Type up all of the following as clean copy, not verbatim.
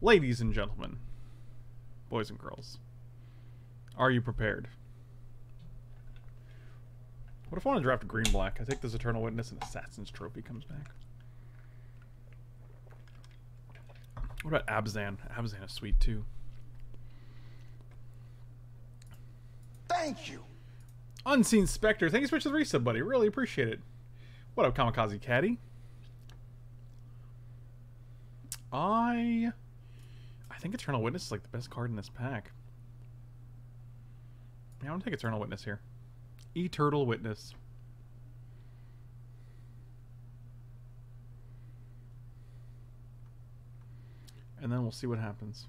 Ladies and gentlemen, boys and girls, are you prepared? What if I want to draft green-black? I think this Eternal Witness and Assassin's Trophy comes back. What about Abzan? Abzan is sweet, too. Thank you! Unseen Spectre, thank you so much for the resub, buddy. Really appreciate it. What up, Kamikaze Caddy? I think Eternal Witness is like the best card in this pack. Yeah, I'm gonna take Eternal Witness here. Eternal Witness. And then we'll see what happens.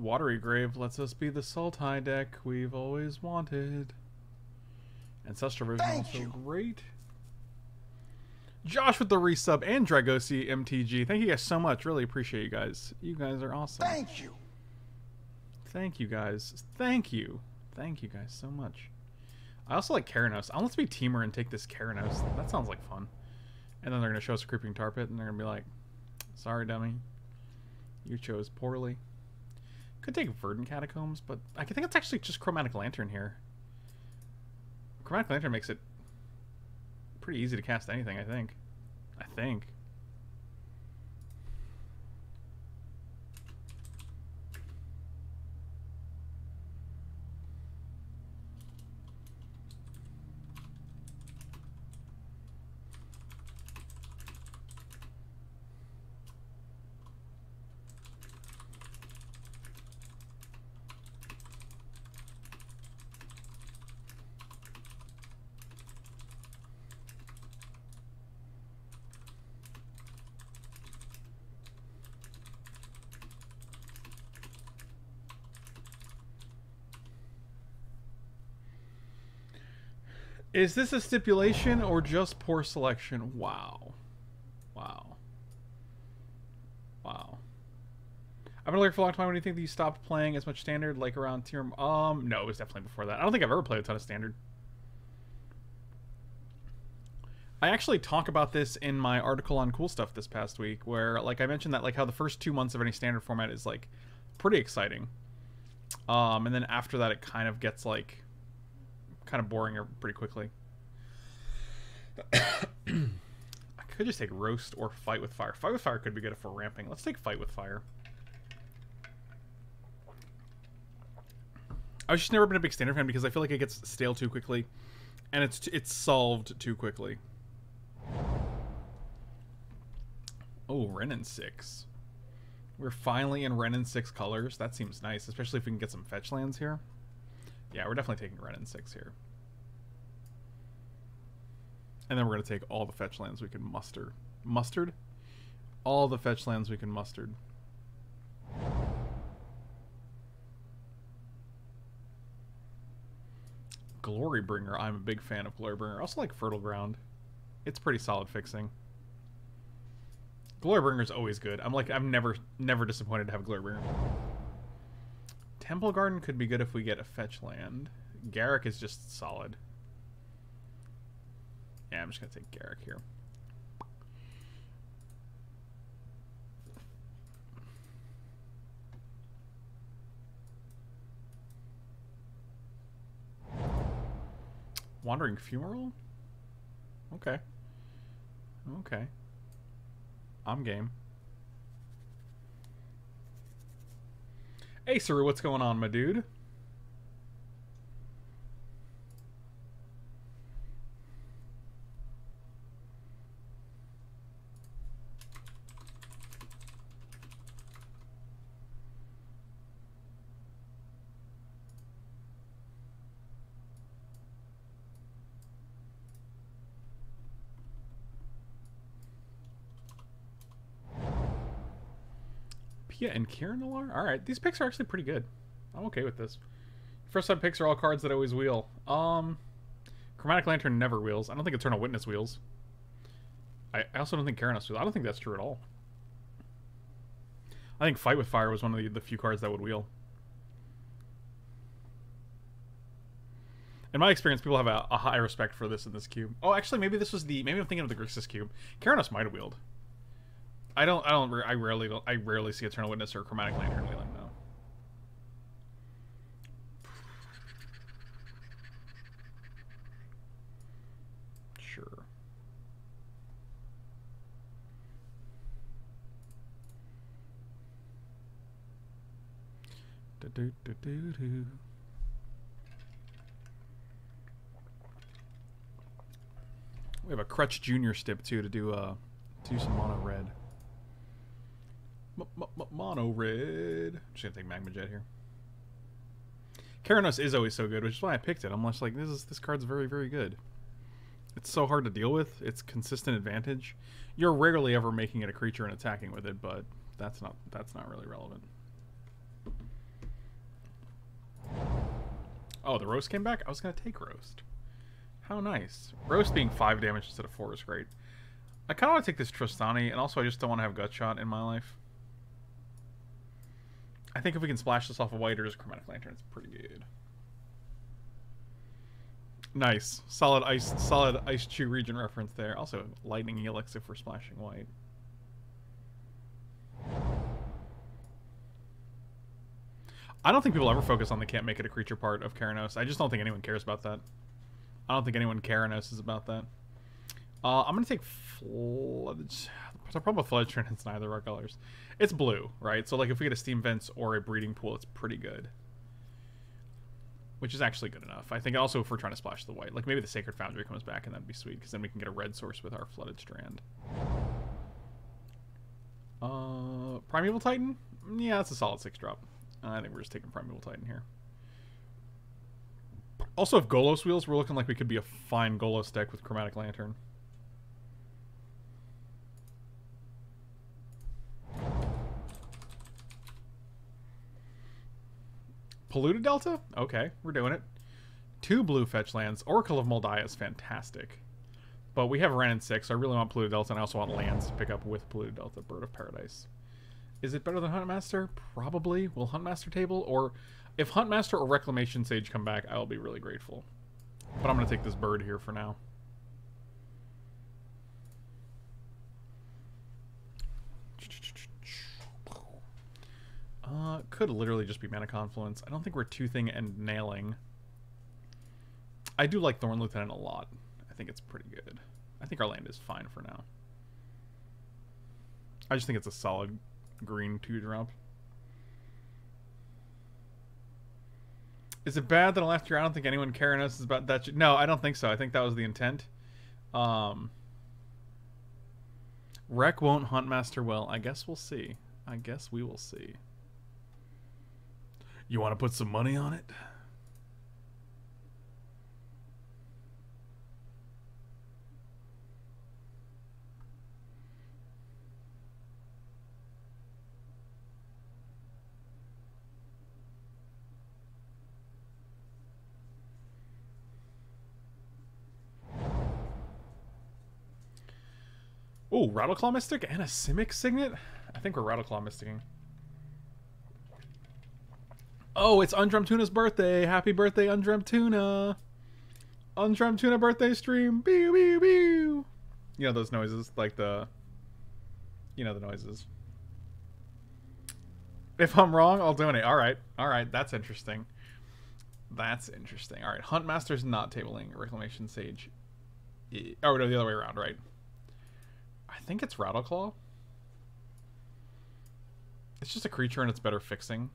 Watery Grave lets us be the Salt-High deck we've always wanted. Ancestral Vision also great. Josh with the resub and Dragosi MTG. Thank you guys so much. Really appreciate you guys. You guys are awesome. Thank you. Thank you guys. Thank you. Thank you guys so much. I also like Keranos. I want to be Teamer and take this Keranos. That sounds like fun. And then they're going to show us a Creeping Tar Pit and they're going to be like, sorry, dummy. You chose poorly. Could take Verdant Catacombs, but I think it's actually just Chromatic Lantern here. Chromatic Lantern makes it pretty easy to cast anything, I think. Is this a stipulation or just poor selection? Wow. Wow. Wow. I've been looking for a long time. When do you think that you stopped playing as much standard, like around tier... no, it was definitely before that. I don't think I've ever played a ton of standard. I actually talk about this in my article on Cool Stuff this past week, where, like, I mentioned that, like, how the first 2 months of any standard format is, like, pretty exciting. And then after that, it kind of gets, like... kind of boring pretty quickly. I could just take Roast or Fight with Fire. Fight with Fire could be good if we're ramping. Let's take Fight with Fire. I've just never been a big standard fan because I feel like it gets stale too quickly, and it's solved too quickly. Oh, Ren and Six. We're finally in Ren and Six colors. That seems nice, especially if we can get some fetch lands here. Yeah, we're definitely taking Ren and Six here. And then we're going to take all the fetch lands we can muster. Mustered? All the fetch lands we can muster. Glorybringer. I'm a big fan of Glorybringer. I also like Fertile Ground. It's pretty solid fixing. Glorybringer's always good. I'm never disappointed to have Glorybringer. Temple Garden could be good if we get a fetch land. Garrick is just solid. Yeah, I'm just going to take Garrick here. Wandering Fumarole? Okay. Okay. I'm game. Hey, Saru, what's going on, my dude? Kia and Keranos. Alright, these picks are actually pretty good. I'm okay with this. First time picks are all cards that I always wheel. Chromatic Lantern never wheels. I don't think Eternal Witness wheels. I also don't think Keranos wheels. I don't think that's true at all. I think Fight with Fire was one of the few cards that would wheel. In my experience, people have a high respect for this in this cube. Oh, actually, maybe this was the... Maybe I'm thinking of the Grixis cube. Keranos might have wheeled. I rarely see Eternal Witness or Chromatic Lantern wheeling, though. Sure. Do-do-do-do-do. We have a Crutch Junior Stip too to do some mono red. Mono red. I'm just gonna take Magma Jet here. Keranos is always so good, which is why I picked it. I'm just like, this card's very, very good. It's so hard to deal with. It's consistent advantage. You're rarely ever making it a creature and attacking with it, but that's not really relevant. Oh, the roast came back? I was gonna take roast. How nice. Roast being 5 damage instead of 4 is great. I kind of want to take this Trostani, and also I just don't want to have Gut Shot in my life. I think if we can splash this off of white or just Chromatic Lantern, it's pretty good. Nice. Solid Ice Chew region reference there. Also, Lightning Helix if we're splashing white. I don't think people ever focus on the can't make it a creature part of Keranos. I just don't think anyone cares about that. I don't think anyone Keranos is about that. I'm going to take Flooded... The problem with Flooded Strand is neither of our colors. It's blue, right? So, like, if we get a Steam Vents or a Breeding Pool, it's pretty good. Which is actually good enough. I think also if we're trying to splash the white. Like, maybe the Sacred Foundry comes back, and that'd be sweet, because then we can get a red source with our Flooded Strand. Primeval Titan? Yeah, that's a solid 6-drop. I think we're just taking Primeval Titan here. Also, if Golos wheels, we're looking like we could be a fine Golos deck with Chromatic Lantern. Polluted Delta? Okay, we're doing it. 2 blue fetch lands. Oracle of Moldiah is fantastic. But we have Ren and Six, so I really want Polluted Delta, and I also want lands to pick up with Polluted Delta, Bird of Paradise. Is it better than Huntmaster? Probably. Will Huntmaster table? Or... If Huntmaster or Reclamation Sage come back, I will be really grateful. But I'm going to take this bird here for now. Could literally just be Mana Confluence. I don't think we're toothing and nailing. I do like Thorn Lieutenant a lot. I think it's pretty good. I think our land is fine for now. I just think it's a solid green 2-drop. Is it bad that last year I don't think anyone Keranos is about that? No, I don't think so. I think that was the intent. Rec won't Huntmaster well. I guess we'll see. I guess we will see. You want to put some money on it? Oh, Rattleclaw Mystic and a Simic Signet? I think we're Rattleclaw Mysticing. Oh, it's Undrum Tuna's birthday. Happy birthday, Undrum Tuna. Undrum Tuna birthday stream. Beow, beow, beow. You know those noises, like the... You know the noises. If I'm wrong, I'll donate. Alright, alright, that's interesting. That's interesting. Alright, Huntmaster's not tabling Reclamation Sage. Oh, no, the other way around, right? I think it's Rattleclaw. It's just a creature and it's better fixing.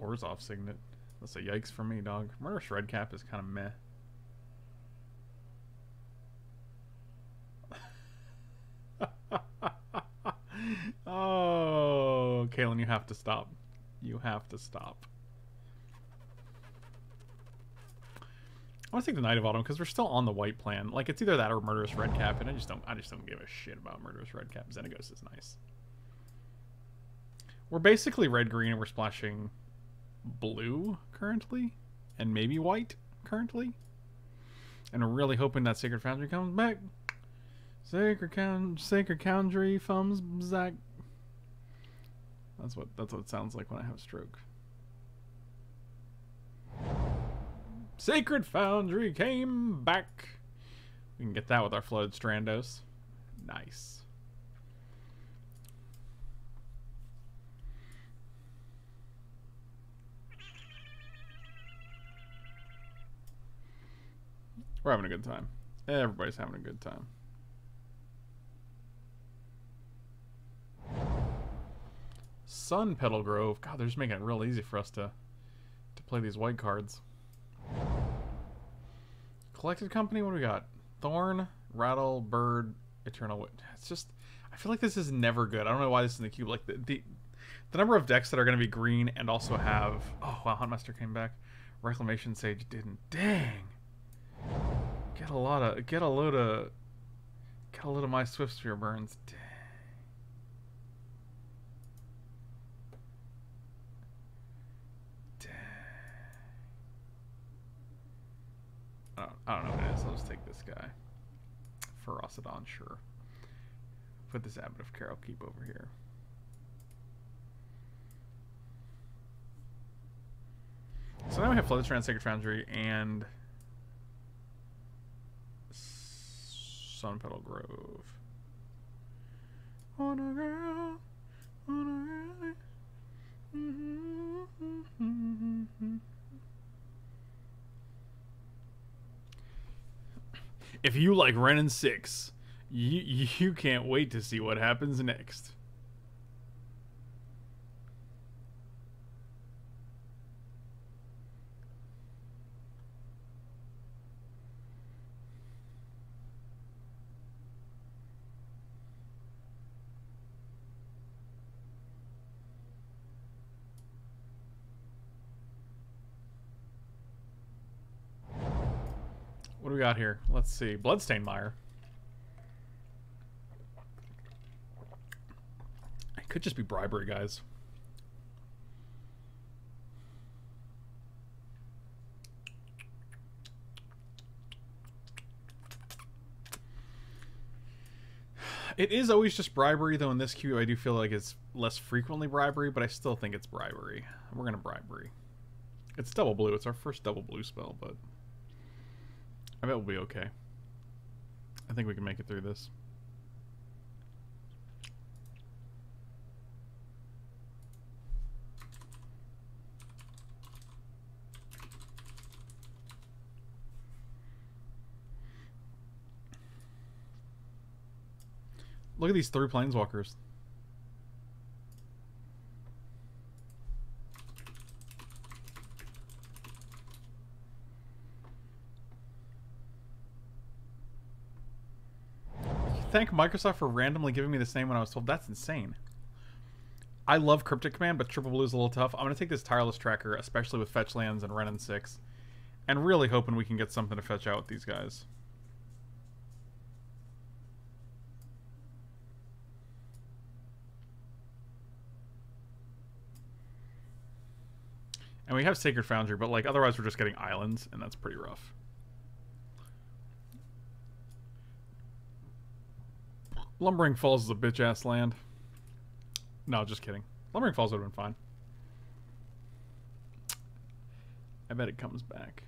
Orzhov Signet. That's a yikes for me, dog. Murderous Red Cap is kind of meh. Kaelin, you have to stop. You have to stop. I want to take the Knight of Autumn because we're still on the white plan. Like, it's either that or Murderous Red Cap, and I just don't give a shit about Murderous Red Cap. Xenagos is nice. We're basically red green, and we're splashing blue currently, and maybe white currently. And I'm really hoping that Sacred Foundry comes back. Sacred Foundry thumbs Zach. That's what it sounds like when I have a stroke. Sacred Foundry came back. We can get that with our Flooded Strandos. Nice. We're having a good time. Everybody's having a good time. Sunpetal Grove. God, they're just making it real easy for us to play these white cards. Collected Company, what do we got? Thorn, Rattle, Bird, Eternal Witness. It's just, I feel like this is never good. I don't know why this is in the cube. Like, the number of decks that are going to be green and also have... Oh, wow, Huntmaster came back. Reclamation Sage didn't. Dang! Get a load of my Swift Spear burns. Dang. I don't know what it is. I'll just take this guy. Ferocidon, sure. Put this Abbot of Carol Keep over here. So now we have Flooded Strand, Sacred Foundry, and Sunpetal Grove. On a girl, on a girl. If you like Ren and Six, you can't wait to see what happens next. What do we got here? Let's see. Bloodstained Mire. It could just be Bribery, guys. It is always just Bribery, though in this queue I do feel like it's less frequently Bribery, but I still think it's Bribery. We're gonna Bribery. It's double blue. It's our first double blue spell, but... I bet we'll be okay. I think we can make it through this. Look at these three planeswalkers. Thank Microsoft for randomly giving me this name when I was told. That's insane. I love Cryptic Command, but triple blue is a little tough. I'm going to take this Tireless Tracker, especially with fetch lands and Ren and Six, and really hoping we can get something to fetch out with these guys. And we have Sacred Foundry, but like otherwise we're just getting islands, and that's pretty rough. Lumbering Falls is a bitch-ass land. No, just kidding. Lumbering Falls would have been fine. I bet it comes back.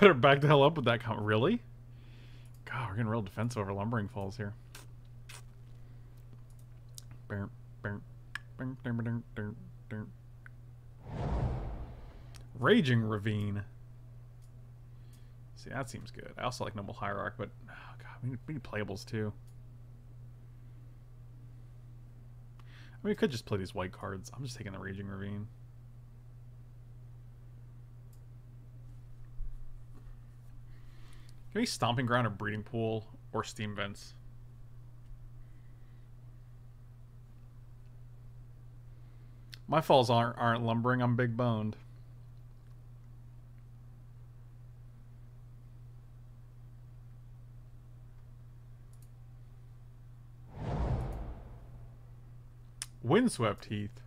Better back the hell up with that comment. Really? God, we're getting real defensive over Lumbering Falls here. Raging Ravine. See, that seems good. I also like Noble Hierarch, but oh God, we need playables too. I mean, we could just play these white cards. I'm just taking the Raging Ravine. Give me Stomping Ground or Breeding Pool or Steam Vents. My falls aren't lumbering, I'm big boned. Windswept Heath.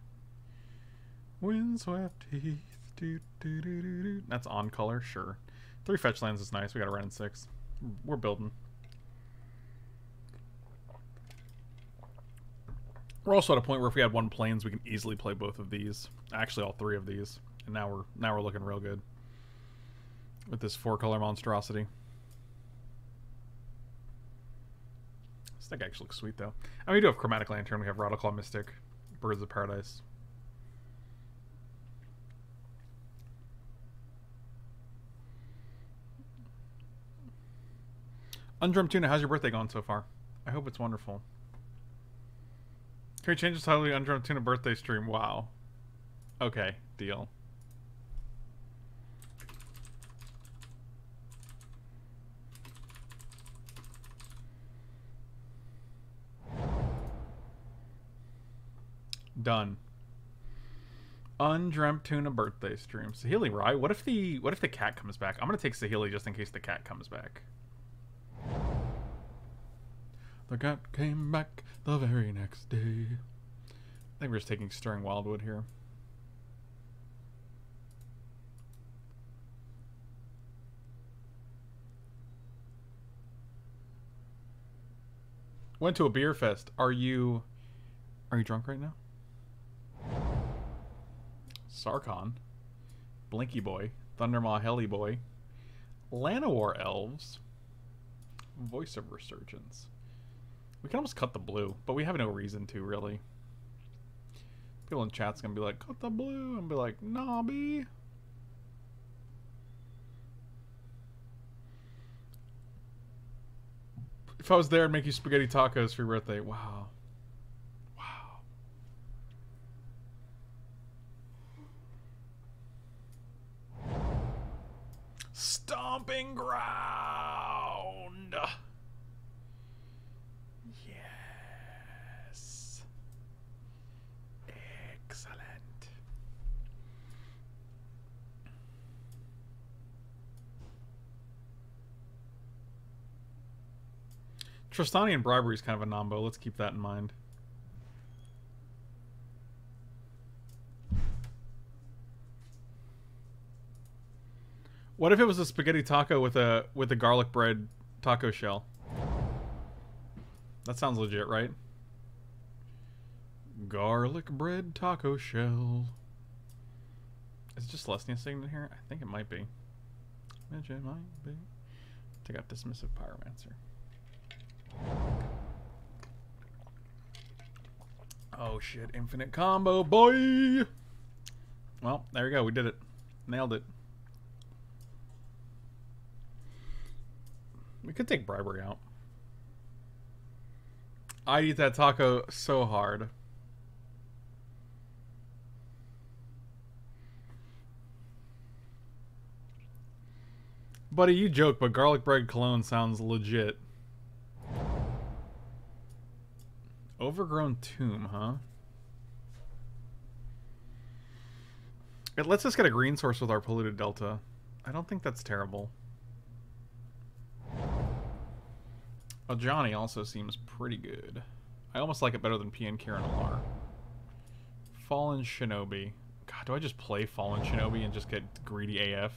Windswept Heath. Doo, doo, doo, doo, doo. That's on color, sure. 3 fetch lands is nice. We got a Ren and Six. We're building. We're also at a point where if we had 1 planes, we can easily play both of these. Actually, all 3 of these. And now we're looking real good with this 4-color monstrosity. This deck actually looks sweet though. I mean, we do have Chromatic Lantern. We have Rattleclaw Mystic, Birds of Paradise. Undrum Tuna, how's your birthday going so far? I hope it's wonderful. Can we change the title to Undrum Tuna birthday stream? Wow. Okay, deal. Done. Undrum Tuna birthday stream. Saheeli, right? What if the cat comes back? I'm gonna take Saheeli just in case the cat comes back. The cat came back the very next day. I think we're just taking Stirring Wildwood here. Went to a beer fest. Are you drunk right now? Sarkon, Blinky Boy, Thundermaw Heli Boy, Llanowar Elves, Voice of Resurgence. We can almost cut the blue, but we have no reason to, really. People in chat's gonna be like, cut the blue, and be like, nobby. If I was there, I'd make you spaghetti tacos for your birthday. Wow. Wow. Stomping Ground! Trostani and Bribery is kind of a nombo. Let's keep that in mind. What if it was a spaghetti taco with a garlic bread taco shell? That sounds legit, right? Garlic bread taco shell. Is it just Lesnia singing in here? I think it might be. It might be. Take out Dismissive Pyromancer. Oh shit, infinite combo, boy! Well, there we go, we did it. Nailed it. We could take Bribery out. I'd eat that taco so hard. Buddy, you joke, but garlic bread cologne sounds legit. Overgrown Tomb, huh? It lets us get a green source with our Polluted Delta. I don't think that's terrible. Oh, Johnny also seems pretty good. I almost like it better than P and Keranos. Fallen Shinobi. God, do I just play Fallen Shinobi and just get greedy AF?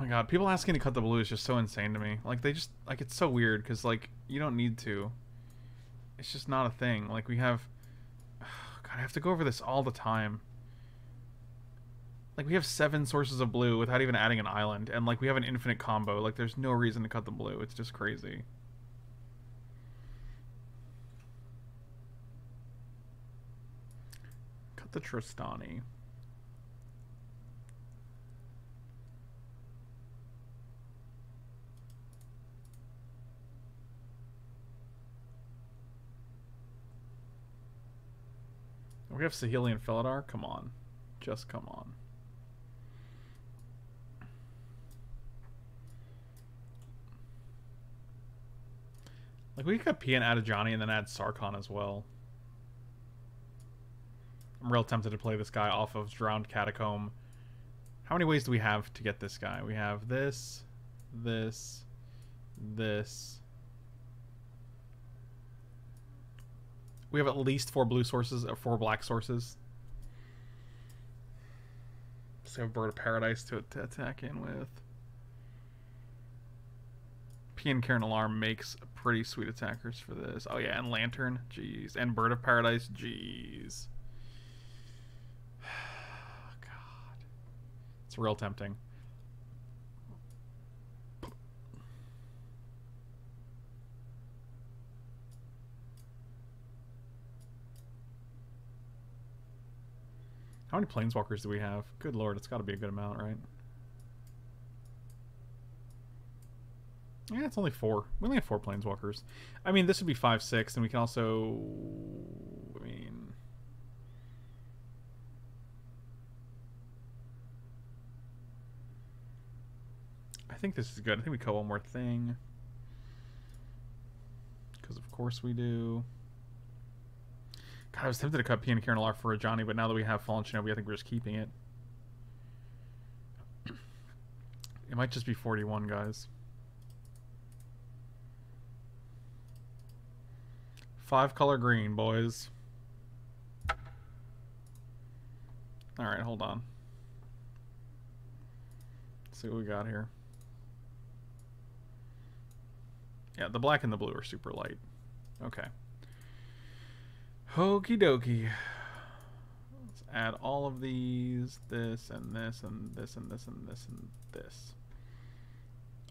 Oh my god, people asking to cut the blue is just so insane to me. Like, they just, like, it's so weird, because, like, you don't need to. It's just not a thing. Like, we have... Oh god, I have to go over this all the time. Like, we have 7 sources of blue without even adding an island, and, like, we have an infinite combo. Like, there's no reason to cut the blue. It's just crazy. Cut the Trostani. We have Saheeli and Felidar? Come on. Just come on. Like, we could cut P and add a Johnny and then add Sarkhan as well. I'm real tempted to play this guy off of Drowned Catacomb. How many ways do we have to get this guy? We have this, this, this. We have at least 4 blue sources or 4 black sources. Just have Bird of Paradise to attack in with. P and Karen Alarm makes pretty sweet attackers for this. Oh yeah, and Lantern, jeez, and Bird of Paradise, jeez. God, it's real tempting. How many planeswalkers do we have? Good lord, it's got to be a good amount, right? Yeah, it's only 4. We only have 4 planeswalkers. I mean, this would be 5-6, and we can also... I mean... I think this is good. I think we call one more thing. Because of course we do. God, I was tempted to cut P and Karen Alar for a Johnny, but now that we have Fallen Shinobi, I think we're just keeping it. It might just be 41, guys. 5-color green, boys. Alright, hold on. Let's see what we got here. Yeah, the black and the blue are super light. Okay. Okie dokie. Let's add all of these. This and this and this and this and this and this.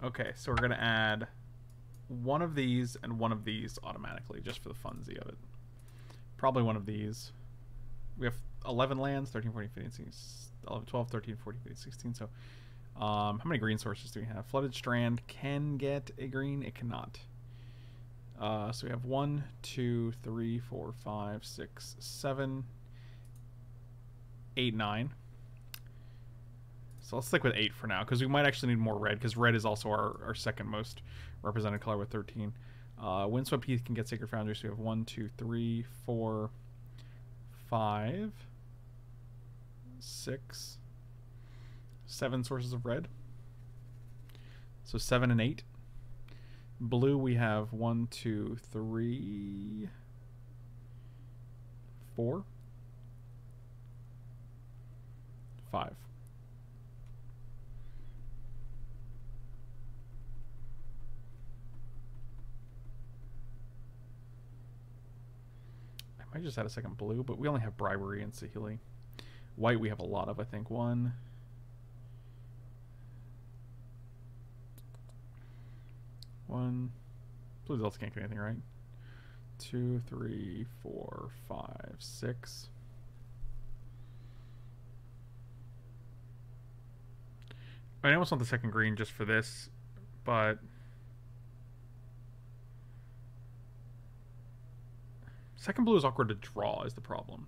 Okay, so we're going to add... 1 of these and 1 of these automatically, just for the funsy of it. Probably 1 of these. We have 11 lands, 13, 14, 15, 16, 11, 12, 13, 14, 15, 16. So, how many green sources do we have? Flooded Strand can get a green, it cannot. So we have 1, 2, 3, 4, 5, 6, 7, 8, 9. So let's stick with 8 for now, because we might actually need more red, because red is also our second most represented color with 13. Windswept Heath can get Sacred Foundry, so we have 1, 2, 3, 4, 5, 6, 7 sources of red. So 7 and 8. Blue, we have 1, 2, 3, 4, 5. I just had a second blue, but we only have Bribery and Saheeli. White we have a lot of, I think. 1. Blue Delta can't get anything, right? 2, 3, 4, 5, 6. I mean, I almost want the second green just for this, but... Second blue is awkward to draw, is the problem.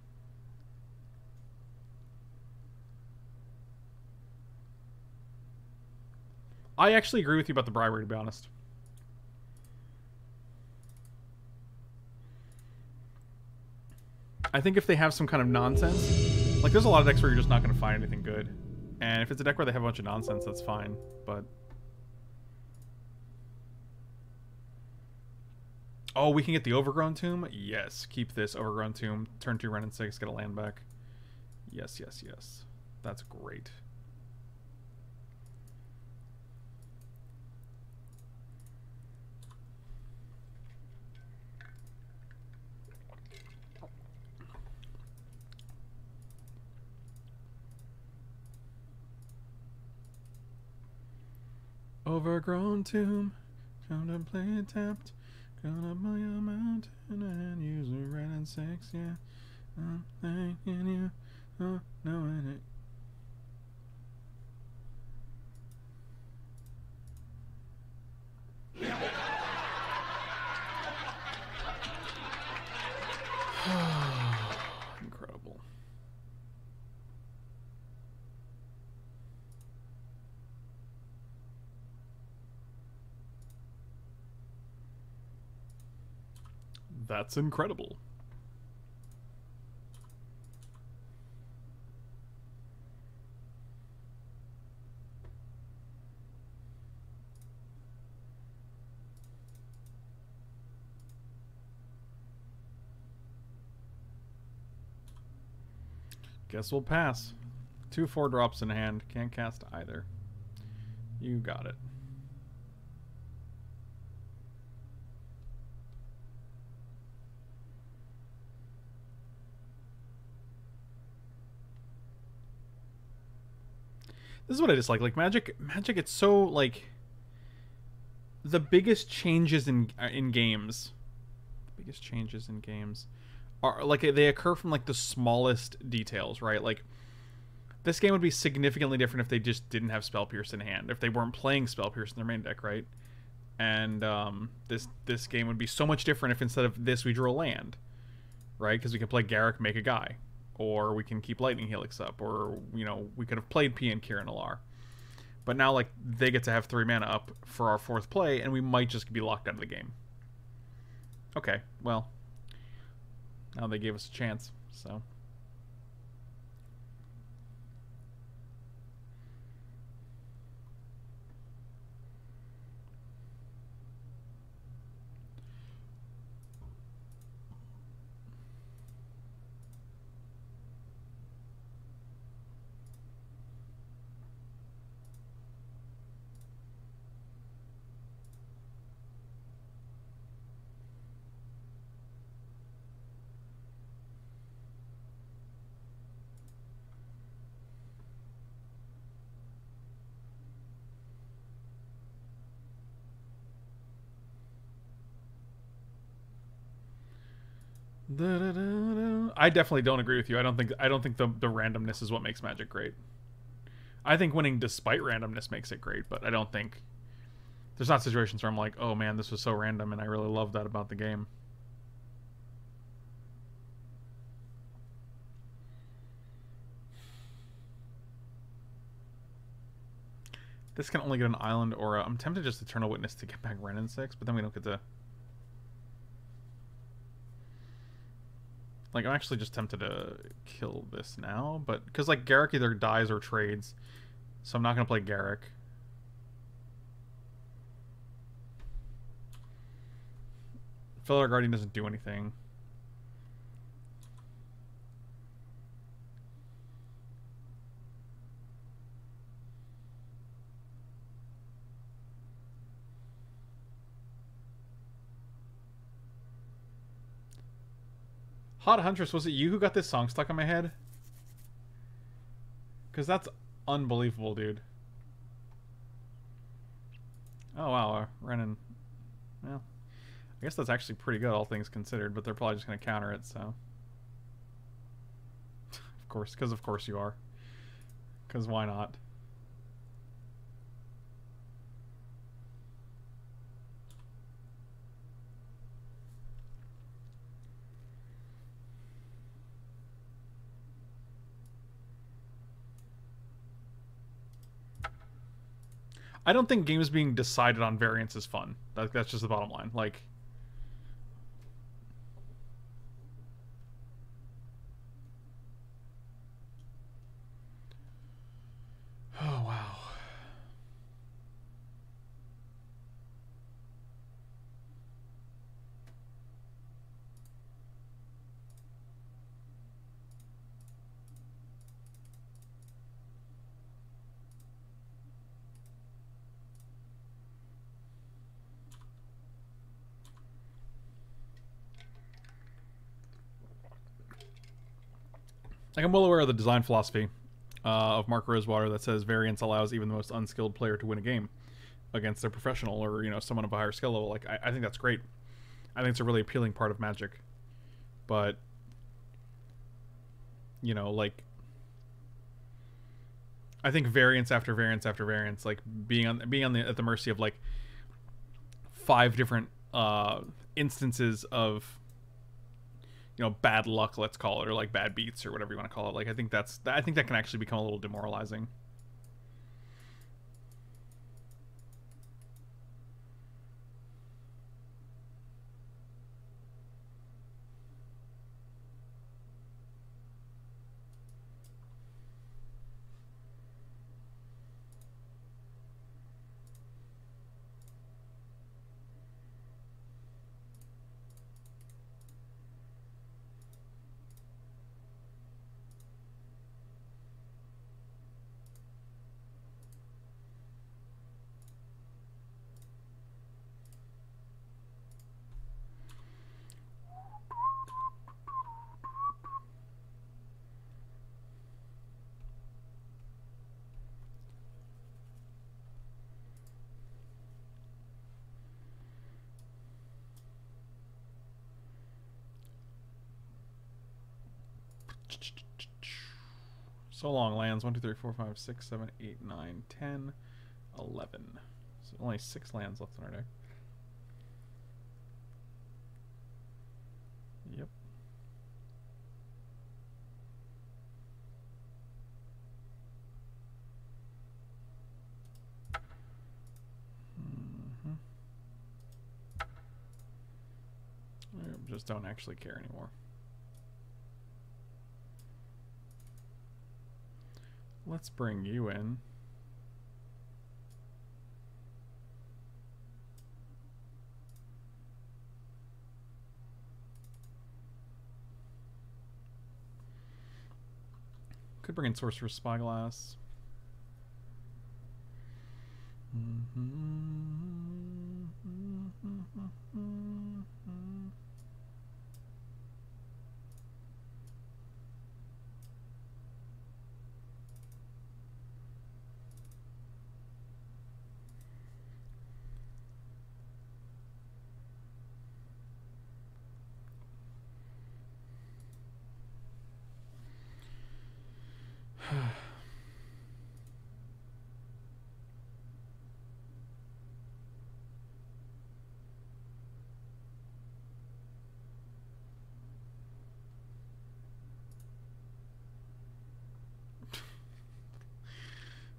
I actually agree with you about the Bribery, to be honest. I think if they have some kind of nonsense... Like, there's a lot of decks where you're just not going to find anything good. And if it's a deck where they have a bunch of nonsense, that's fine, but... Oh, we can get the Overgrown Tomb? Yes, keep this Overgrown Tomb. Turn 2, Ren and 6, get a land back. Yes, yes, yes. That's great. Overgrown Tomb, contemplate tapped. Gonna buy a mountain and use a Ren and 6, yeah. I'm thanking you for knowing it. Incredible. That's incredible. Guess we'll pass. 2/4 drops in hand. Can't cast either. You got it. This is what I dislike. Like Magic, it's so like the biggest changes in games. The biggest changes in games are like they occur from like the smallest details, right? Like this game would be significantly different if they just didn't have Spell Pierce in hand, if they weren't playing Spell Pierce in their main deck, right? And this game would be so much different if instead of this we drew a land, right? Because we can play Garrick, make a guy, or we can keep Lightning Helix up, or you know we could have played P and Kieran Alar. But now like they get to have 3 mana up for our 4th play, and we might just be locked out of the game. Okay, well. Now they gave us a chance, so. I definitely don't agree with you. I don't think the randomness is what makes Magic great. I think winning despite randomness makes it great, but I don't think there's not situations where I'm like, oh man, this was so random and I really love that about the game. This can only get an island aura. I'm tempted just Eternal Witness to get back Ren and Six, but then we don't get to. Like, I'm actually just tempted to kill this now, but... Because, like, Garrick either dies or trades, so I'm not going to play Garrick. Felidar Guardian doesn't do anything. Hot Huntress, was it you who got this song stuck in my head? Because that's unbelievable, dude. Oh, wow. Renan. Well, I guess that's actually pretty good, all things considered, but they're probably just going to counter it, so. Of course, because of course you are. Because why not? I don't think games being decided on variance is fun. That's just the bottom line. Like, oh wow. Like, I'm well aware of the design philosophy of Mark Rosewater that says variance allows even the most unskilled player to win a game against their professional or, you know, someone of a higher skill level. Like, I think that's great. I think it's a really appealing part of Magic. But, you know, like, I think variance after variance after variance, like, being at the mercy of, like, 5 different instances of... you know, bad luck, let's call it, or like bad beats or whatever you want to call it. Like, I think that can actually become a little demoralizing. So long, lands. 1, 2, 3, 4, 5, 6, 7, 8, 9, 10, 11. So only 6 lands left in our deck. Yep. I just don't actually care anymore. Let's bring you in. Could bring in Sorcerer's Spyglass.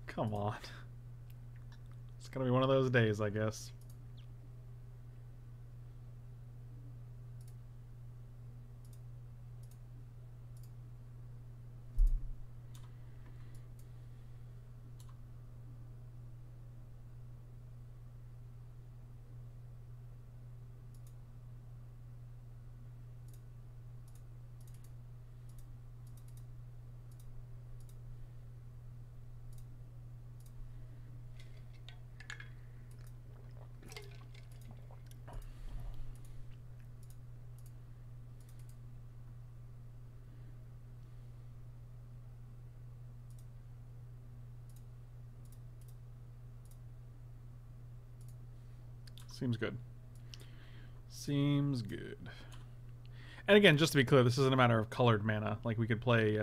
Come on. It's gonna be one of those days, I guess. Seems good. Seems good. And again, just to be clear, this isn't a matter of colored mana. Like, we could play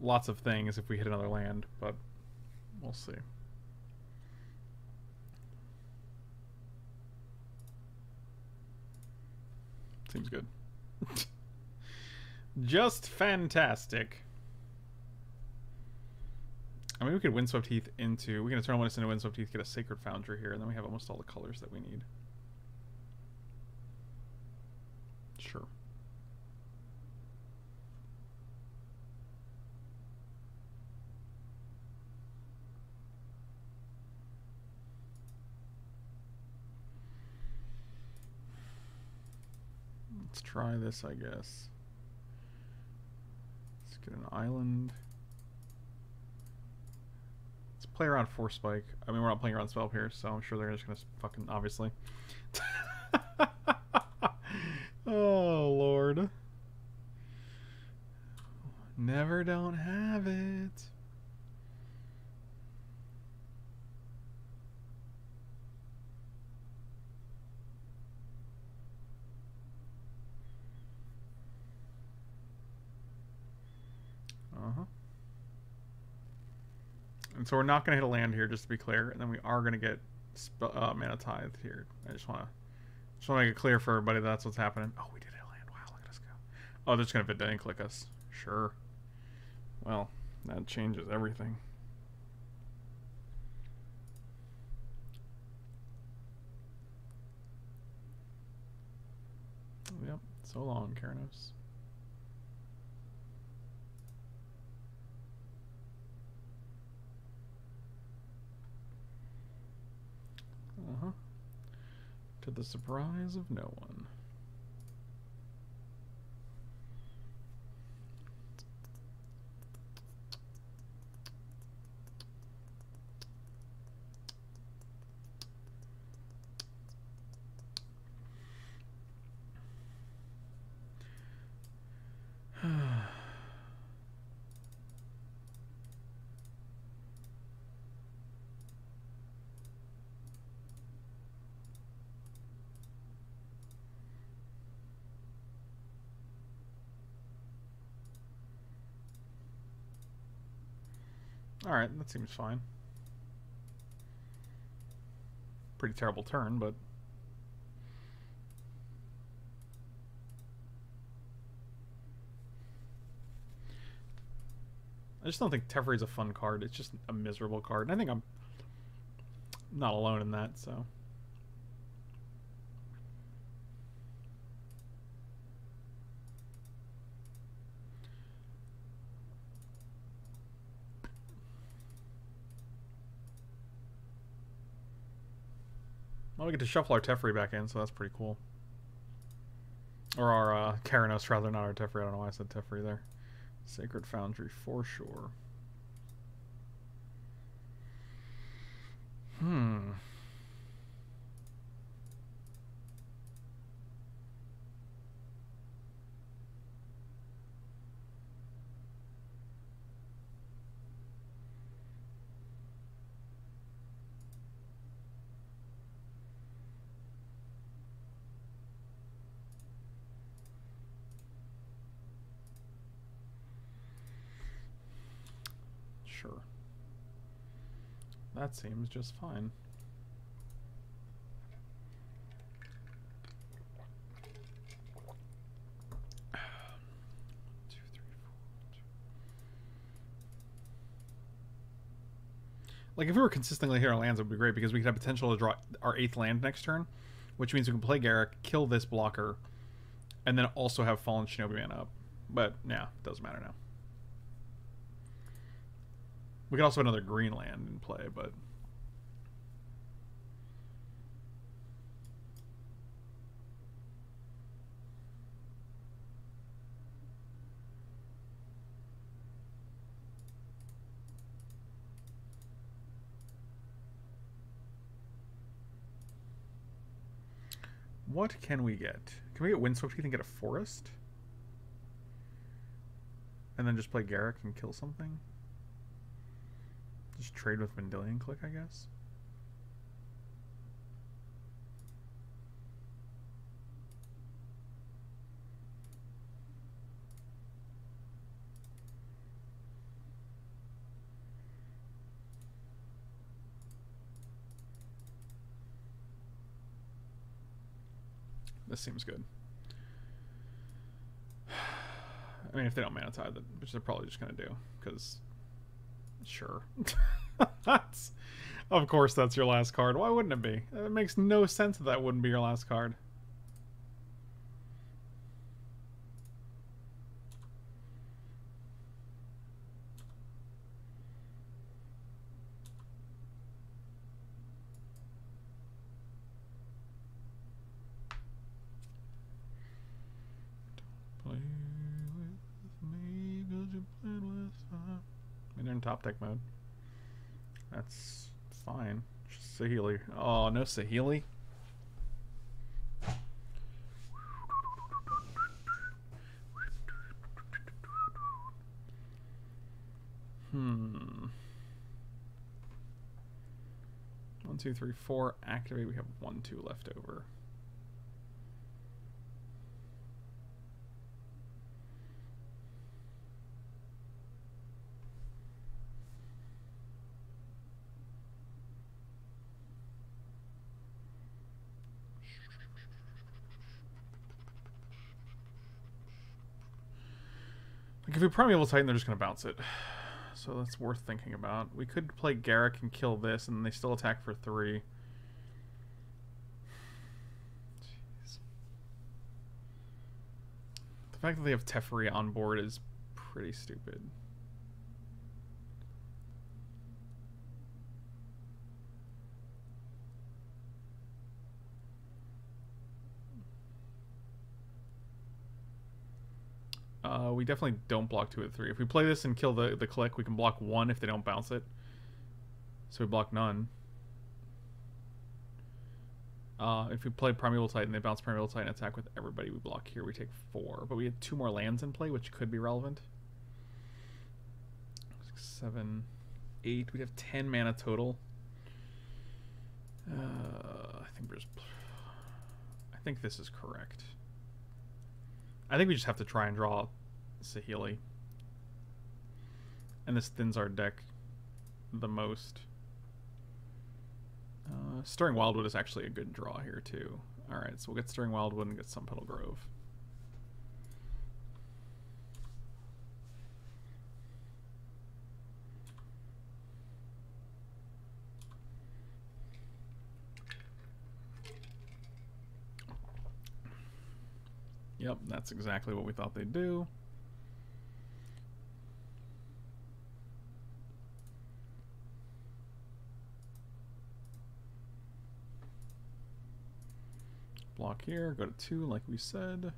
lots of things if we hit another land, but we'll see. Seems good. Just fantastic. I mean, we could Windswept Heath into... We can Eternal Witness into Windswept Heath, get a Sacred Foundry here, and then we have almost all the colors that we need. Sure. Let's try this, I guess. Let's get an island... Play around Force Spike. I mean, we're not playing around Spell Pierce, so I'm sure they're just gonna fucking obviously. Oh Lord, never don't have it. And so we're not going to hit a land here, just to be clear. And then we are going to get Mana Tithe here. I just want to make it clear for everybody that's what's happening. Oh, we did hit a land. Wow, look at us go. Oh, they're just going to Vid Dead click us. Sure. Well, that changes everything. Yep. So long, Keranos. Uh-huh. To the surprise of no one. Alright, that seems fine. Pretty terrible turn, but... I just don't think Teferi's a fun card. It's just a miserable card. And I think I'm not alone in that, so... Well, we get to shuffle our Teferi back in, so that's pretty cool. Or our Keranos, rather, not our Teferi. I don't know why I said Teferi there. Sacred Foundry, for sure. Sure. That seems just fine. Like, if we were consistently here on lands, it would be great, because we could have potential to draw our 8th land next turn, which means we can play Garruk, kill this blocker, and then also have Fallen Shinobi Man up. But, yeah, it doesn't matter now. We could also have another green land in play, but... What can we get? Can we get Windswept Heath and get a forest? And then just play Garruk and kill something? Just trade with Vendilion Click, I guess. This seems good. I mean, if they don't mana tide, which they're probably just going to do, because... Sure. That's, of course that's your last card. Why wouldn't it be? It makes no sense that that wouldn't be your last card. Top deck mode. That's fine. Saheeli. Oh, no Saheeli. One, two, three, four. Activate. We have 1, 2 left over. If we Primeval Titan, they're just going to bounce it. So that's worth thinking about. We could play Garruk and kill this, and they still attack for 3. Jeez. The fact that they have Teferi on board is pretty stupid. We definitely don't block 2 of 3. If we play this and kill the click, we can block 1 if they don't bounce it. So we block none. If we play Primeval Titan, they bounce Primeval Titan, attack with everybody. We block here, we take 4. But we had 2 more lands in play, which could be relevant. 6, 7, 8. We'd have 10 mana total. I think this is correct. I think we just have to try and draw Saheeli. And this thins our deck the most. Stirring Wildwood is actually a good draw here too. Alright, so we'll get Stirring Wildwood and get Sunpetal Grove. Yep, that's exactly what we thought they'd do. Block here, go to 2 like we said.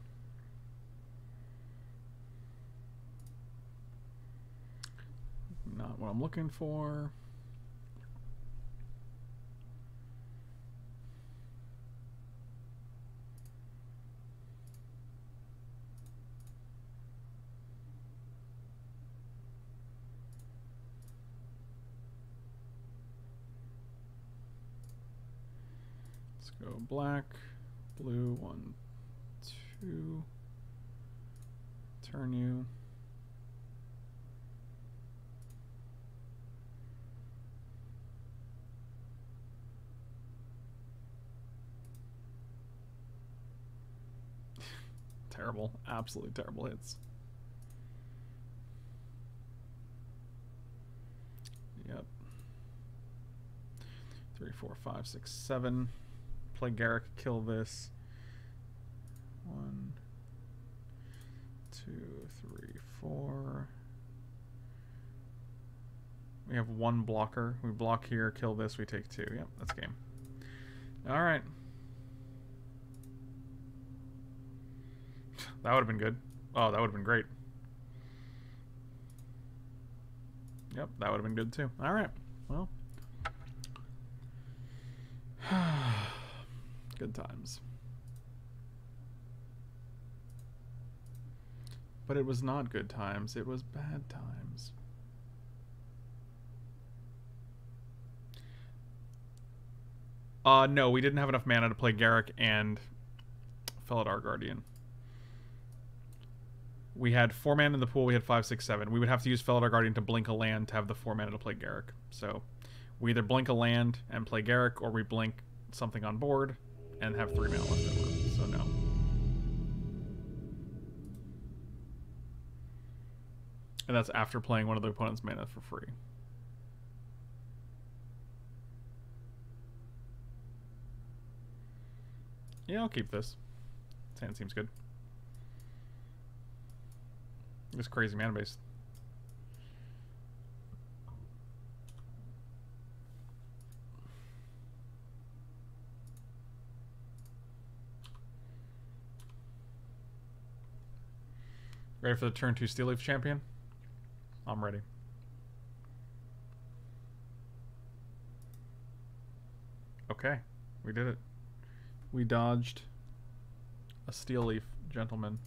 Not what I'm looking for. Let's go black. Blue, 1, 2, turn you. Terrible, absolutely terrible hits. Yep. 3, 4, 5, 6, 7. Play Garrick, kill this. 1, 2, 3, 4. We have 1 blocker. We block here, kill this, we take 2. Yep, that's game. Alright. That would have been good. Oh, that would have been great. Yep, that would have been good too. Alright, well. Good times. But it was not good times, it was bad times. No, we didn't have enough mana to play Garrick and Felidar Guardian. We had 4 mana in the pool, we had 5, 6, 7. We would have to use Felidar Guardian to blink a land to have the 4 mana to play Garrick. So we either blink a land and play Garrick, or we blink something on board and have 3 mana left over, so no. And that's after playing one of the opponent's mana for free. Yeah, I'll keep this. This hand seems good. This crazy mana base. Ready for the turn 2 Steel Leaf Champion? I'm ready. Okay, we did it. We dodged a Steel Leaf, gentlemen.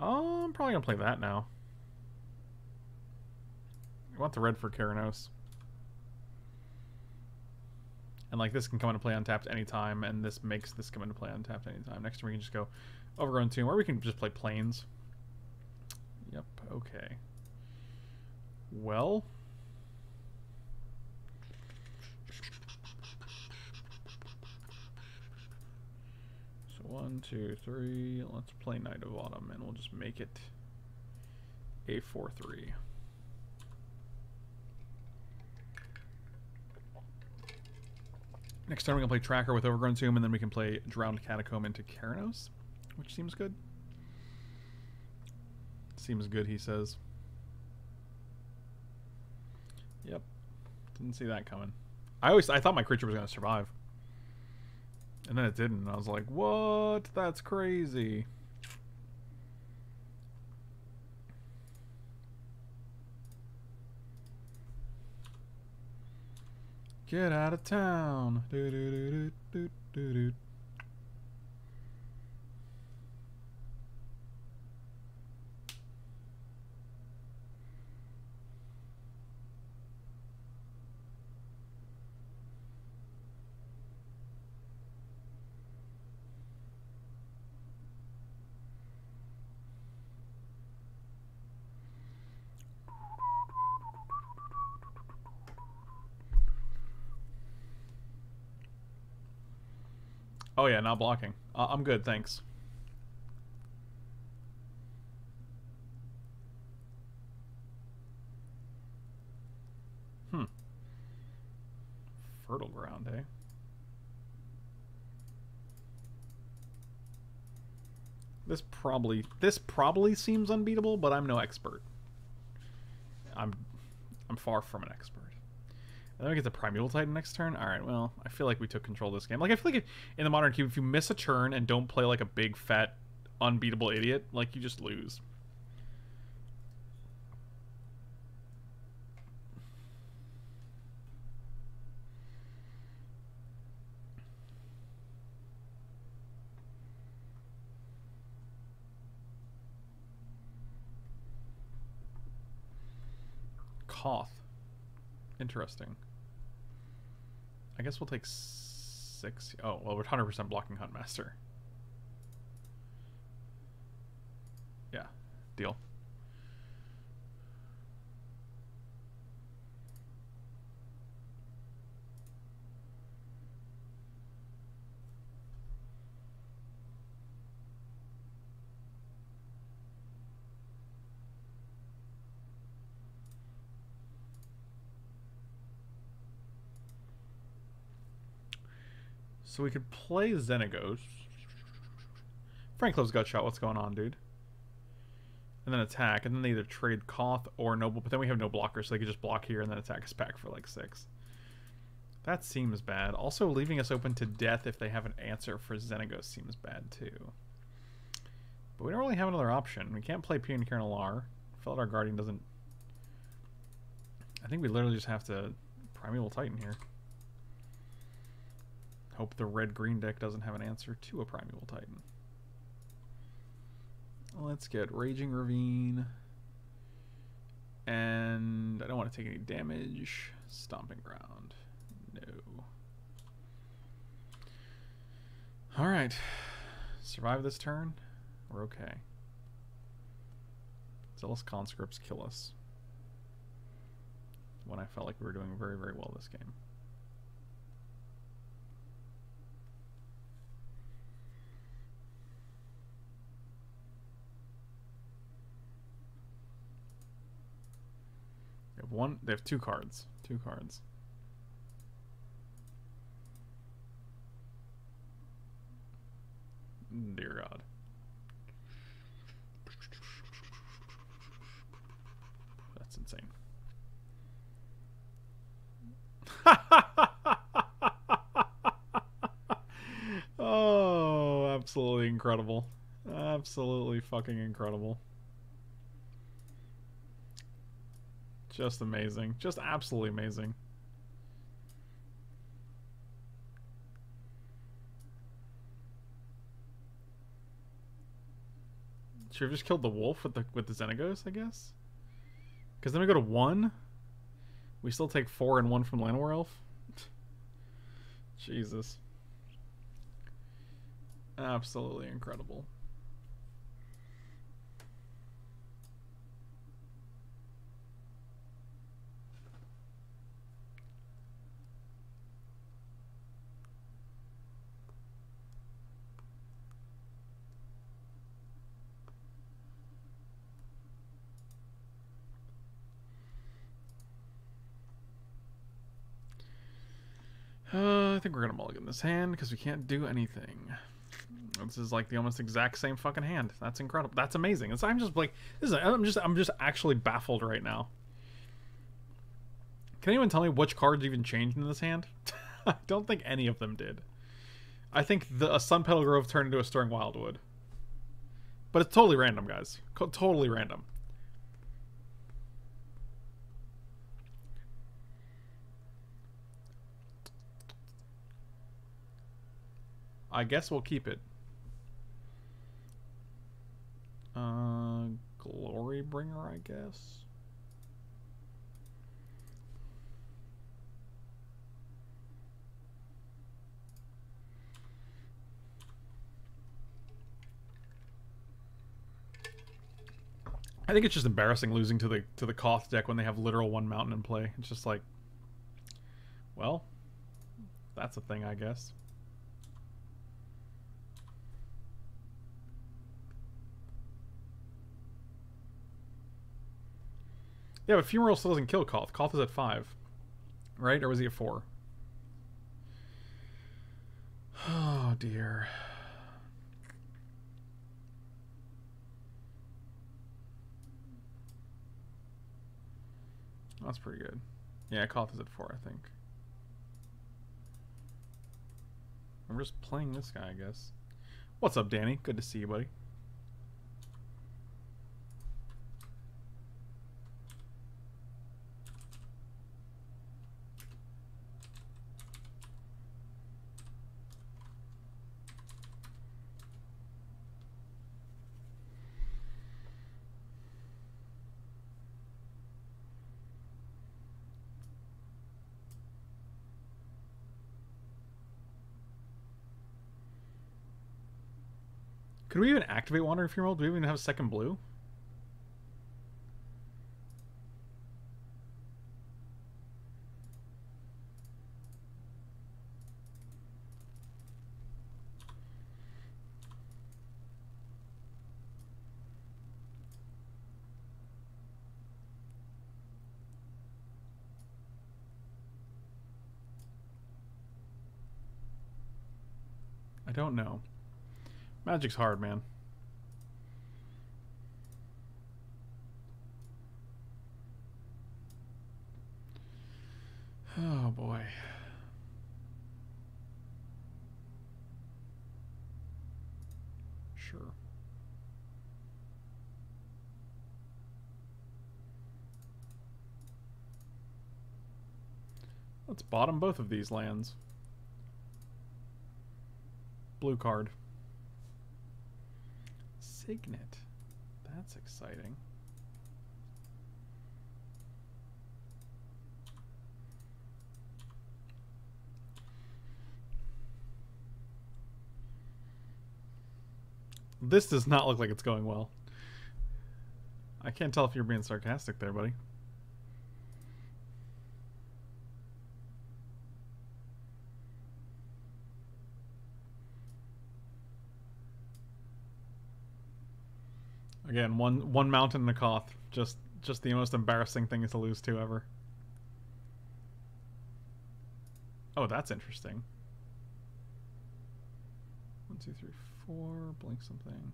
Oh, I'm probably gonna play that now. I want the red for Keranos. And like this can come into play untapped anytime, and this makes this come into play untapped anytime. Next turn we can just go Overgrown Tomb, or we can just play planes. Yep, okay. Well. So 1, 2, 3, let's play Knight of Autumn, and we'll just make it a 4-3. Next turn we can play Tracker with Overgrown Tomb, and then we can play Drowned Catacomb into Keranos. Which seems good. Seems good, he says. Yep. Didn't see that coming. I thought my creature was going to survive. And then it didn't. And I was like, what? That's crazy. Get out of town. Do-do-do-do-do-do-do. Oh yeah, not blocking. I'm good, thanks. Fertile ground, eh? This probably seems unbeatable, but I'm no expert. I'm far from an expert. And then we get the Primeval Titan next turn. All right, well, I feel like we took control of this game. Like, I feel like in the modern cube, if you miss a turn and don't play like a big fat unbeatable idiot, like you just lose. Hoth. Interesting. I guess we'll take 6. Oh, well, we're 100% blocking Huntmaster. Yeah, deal. So we could play Xenagos. Franklo's gut shot. What's going on, dude? And then attack. And then they either trade Koth or Noble. But then we have no blockers, so they could just block here and then attack us back for like 6. That seems bad. Also, leaving us open to death if they have an answer for Xenagos seems bad, too. But we don't really have another option. We can't play P and Keranos. Felidar Guardian doesn't... I think we literally just have to Primeval Titan here. Hope the red-green deck doesn't have an answer to a Primeval Titan. Let's get Raging Ravine. And I don't want to take any damage. Stomping Ground. No. Alright. Survive this turn. We're okay. Zealous Conscripts kill us. When I felt like we were doing very, very well this game. One, they have 2 cards. 2 cards. Dear God. That's insane. Oh, absolutely incredible. Absolutely fucking incredible. Just amazing. Just absolutely amazing. Should have just killed the wolf with the Xenagos, I guess? Because then we go to 1. We still take 4 and 1 from Llanowar Elf. Jesus. Absolutely incredible. I think we're gonna mulligan this hand because we can't do anything. This is like the almost exact same fucking hand. That's incredible. That's amazing. It's, I'm just like, this is, I'm just actually baffled right now. Can anyone tell me which cards even changed in this hand? I don't think any of them did. I think a Sunpetal Grove turned into a Stirring Wildwood. But it's totally random, guys. Totally random. I guess we'll keep it. Glorybringer, I guess. I think it's just embarrassing losing to the Koth deck when they have literal 1 mountain in play. It's just like, well, that's a thing, I guess. Yeah, but Fumeral still doesn't kill Koth. Koth is at 5. Right? Or was he at 4? Oh, dear. That's pretty good. Yeah, Koth is at 4, I think. I'm just playing this guy, I guess. What's up, Danny? Good to see you, buddy. Could we even activate Wandering Fumeral? Do we even have a second blue? I don't know. Magic's hard, man. Oh, boy. Sure. Let's bottom both of these lands. Blue card. Signet. That's exciting. This does not look like it's going well. I can't tell if you're being sarcastic there, buddy. Again, one mountain and a Koth. Just the most embarrassing thing to lose to ever. Oh, that's interesting. 1, 2, 3, 4. Blink something.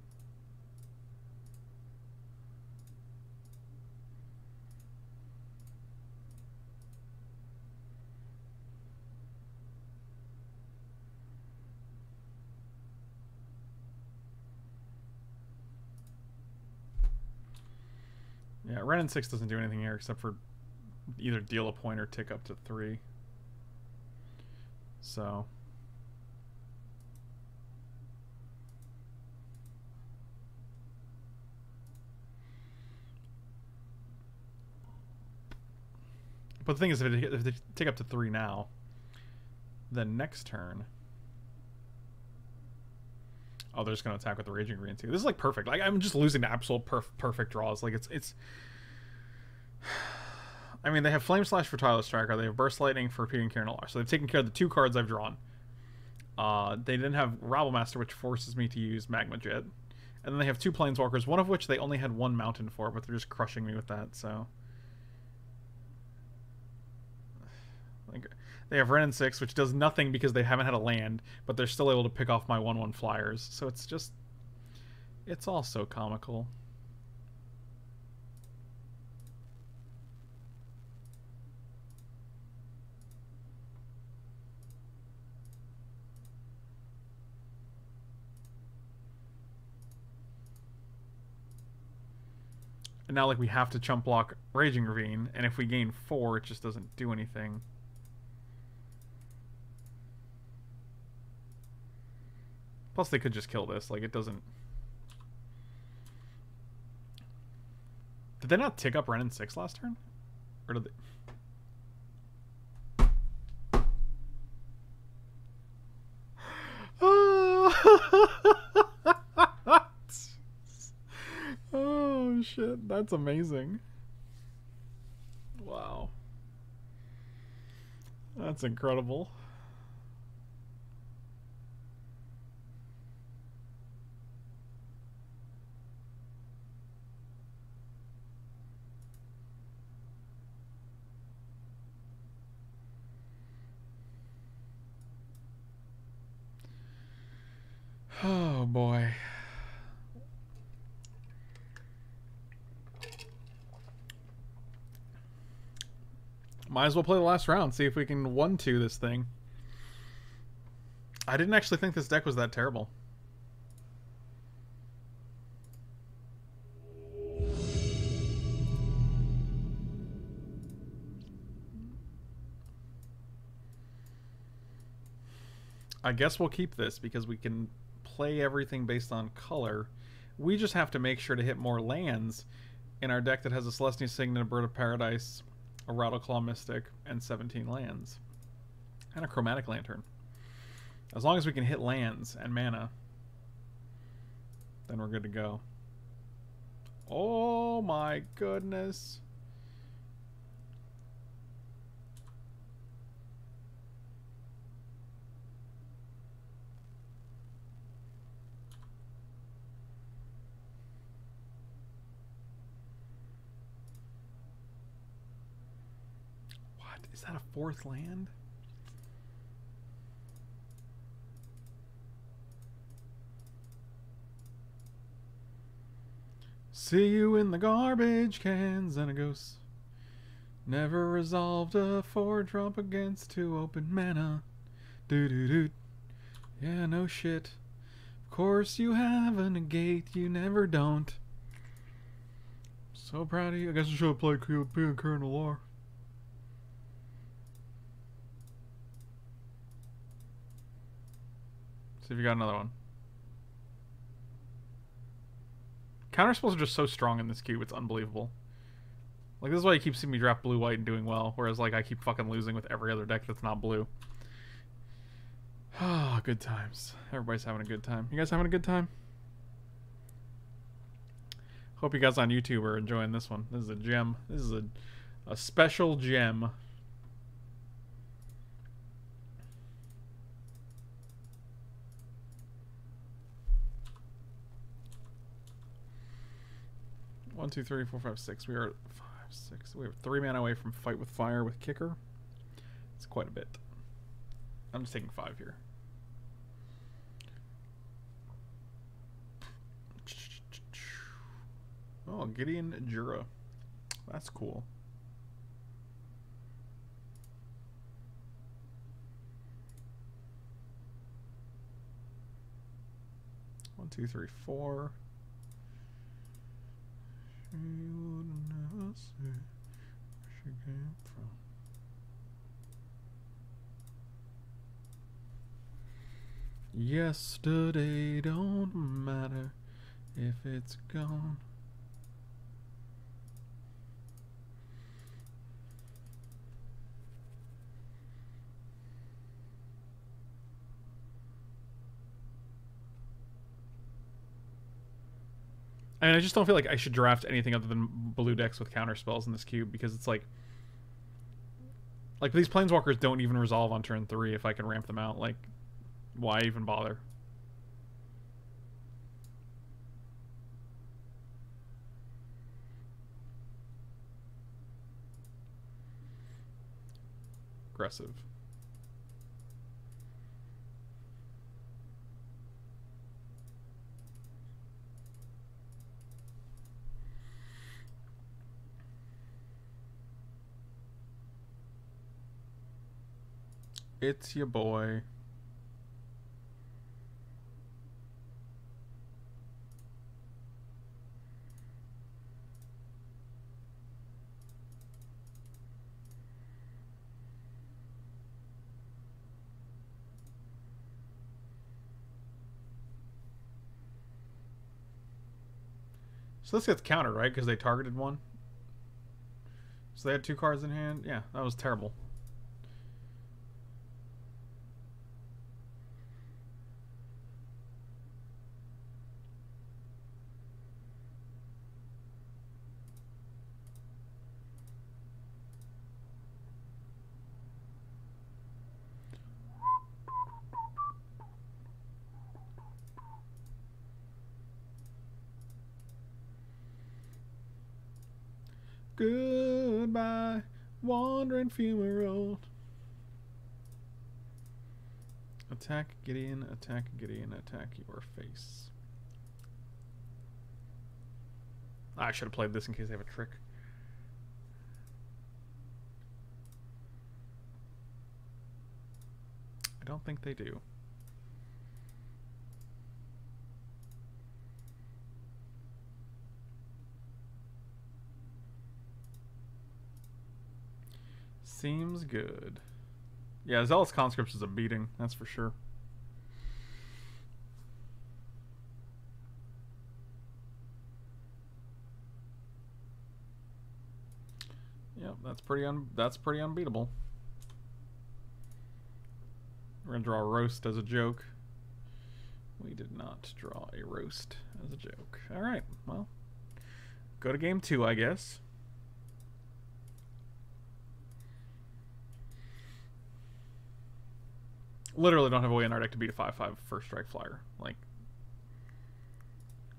Yeah, Ren and Six doesn't do anything here except for either deal a point or tick up to 3. So. But the thing is, if they tick up to 3 now, then next turn... Oh, they're just gonna attack with the Raging Ravine too. This is like perfect. Like I'm just losing to absolute perfect draws. Like it's. I mean, they have Flame Slash for Tireless Striker. They have Burst Lightning for Peter and Kieran Alar. So they've taken care of the 2 cards I've drawn. They didn't have Rabble Master, which forces me to use Magma Jet, and then they have 2 Planeswalkers. One of which they only had 1 mountain for, but they're just crushing me with that. So. Like. They have Ren and Six, which does nothing because they haven't had a land, but they're still able to pick off my 1/1 flyers. So it's just... It's all so comical. And now, like, we have to chump block Raging Ravine, and if we gain 4, it just doesn't do anything. Plus, they could just kill this. Like, it doesn't... Did they not tick up Ren and Six last turn? Or did they... Oh, oh shit. That's amazing. Wow. That's incredible. Oh boy. Might as well play the last round, see if we can 1-2 this thing. I didn't actually think this deck was that terrible. I guess we'll keep this because we can play everything based on color. We just have to make sure to hit more lands in our deck that has a Celestia Signet, a Bird of Paradise, a Rattleclaw Mystic, and 17 lands. And a Chromatic Lantern. As long as we can hit lands and mana, then we're good to go. Oh my goodness. Is that a fourth land? See you in the garbage can, Xenagos. Never resolved a 4-drop against 2 open mana. Doo-doo-doo. Yeah, no shit. Of course you have a negate, you never don't. So proud of you. I guess I should have played QP and Colonel Lore. See if you got another one. Counterspells are just so strong in this cube, it's unbelievable. Like, this is why you keep seeing me draft blue-white and doing well, whereas, like, I keep fucking losing with every other deck that's not blue. Ah, good times. Everybody's having a good time. You guys having a good time? Hope you guys on YouTube are enjoying this one. This is a gem. This is a special gem. One, two, three, four, five, six. We are 5, 6. We have 3 mana away from Fight with Fire with Kicker. It's quite a bit. I'm just taking 5 here. Oh, Gideon Jura. That's cool. One, two, three, four. She would never say where she came from. Yesterday don't matter if it's gone. I mean, I just don't feel like I should draft anything other than blue decks with counterspells in this cube, because it's like these planeswalkers don't even resolve on turn 3 if I can ramp them out. Like, why even bother? Aggressive. It's your boy. So this gets countered, right? Because they targeted one. So they had 2 cards in hand. Yeah, that was terrible. Goodbye, wandering funeral. Attack Gideon, attack your face. I should have played this in case they have a trick. I don't think they do. Seems good. Yeah, Zealous Conscripts is a beating, that's for sure. Yep, that's pretty unbeatable. We're gonna draw a roast as a joke. We did not draw a roast as a joke. All right, well, go to game two, I guess. Literally don't have a way in our deck to beat a 5/5 first strike flyer. Like,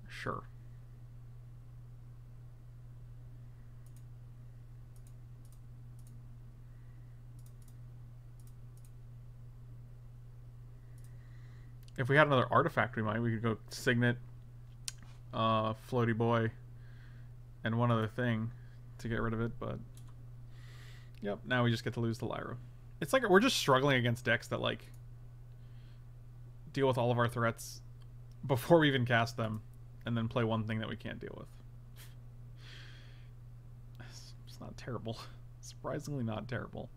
sure. If we had another artifact, we might. We could go Signet, Floaty Boy, and one other thing to get rid of it. But yep, now we just get to lose to Lyra. It's like we're just struggling against decks that like deal with all of our threats before we even cast them and then play one thing that we can't deal with. It's not terrible. Surprisingly not terrible.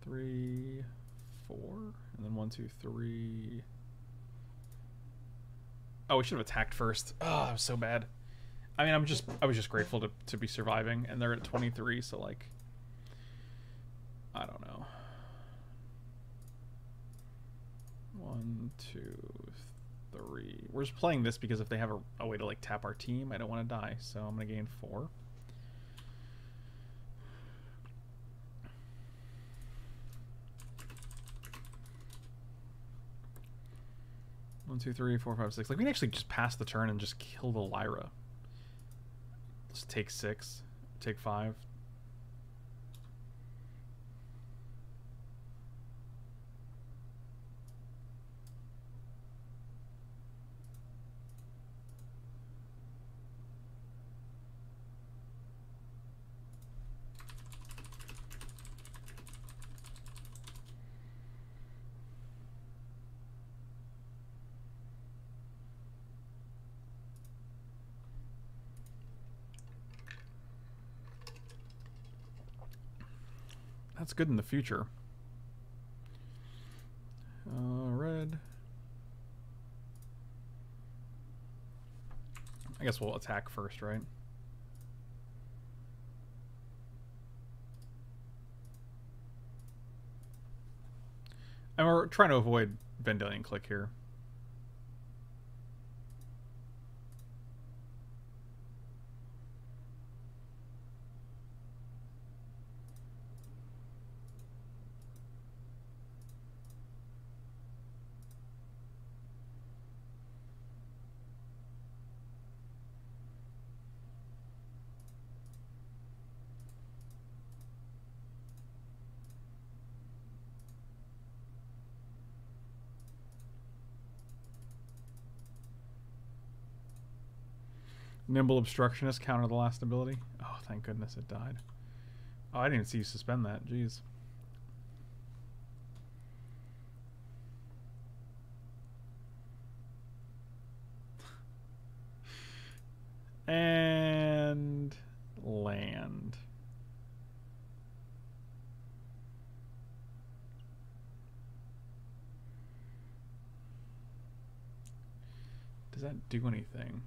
3, 4, and then 1, 2, 3. Oh, we should have attacked first. Oh, that was so bad. I mean, I was just grateful to be surviving, and they're at 23, so like I don't know. 1, 2, 3. We're just playing this because if they have a way to like tap our team, I don't want to die. So I'm going to gain 4. One, two, three, four, five, six. Like we can actually just pass the turn and just kill the Lyra. Just take 6, take 5. That's good in the future. Red. I guess we'll attack first, right? And we're trying to avoid Vendilion Click here. Nimble Obstructionist, counter the last ability. Oh, thank goodness it died. Oh, I didn't even see you suspend that. Jeez. And land. Does that do anything?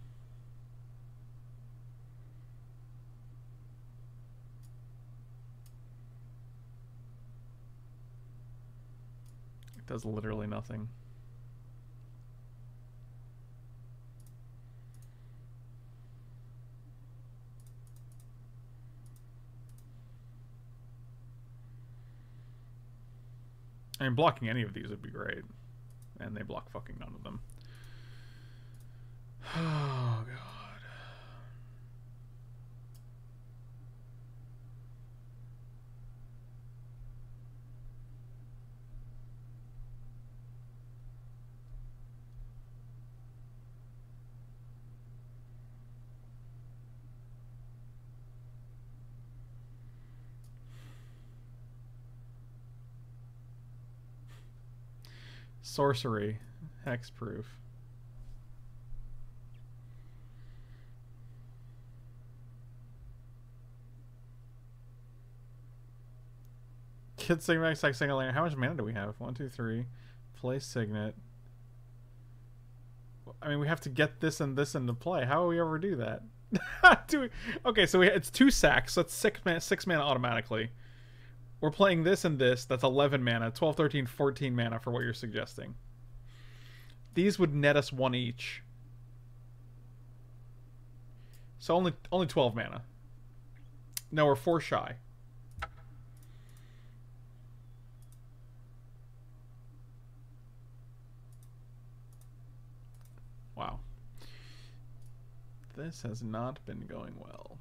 Does literally nothing. I mean, blocking any of these would be great. And they block fucking none of them. Oh, God. Sorcery. Hexproof. Kid Signet, X Single Lantern. How much mana do we have? 1, 2, 3. Play Signet. I mean, we have to get this and this into play. How will we ever do that? Okay, so it's 2 sacks. So that's 6 mana automatically. We're playing this and this. That's 11 mana. 12, 13, 14 mana for what you're suggesting. These would net us 1 each. So only 12 mana. No, we're 4 shy. Wow. This has not been going well.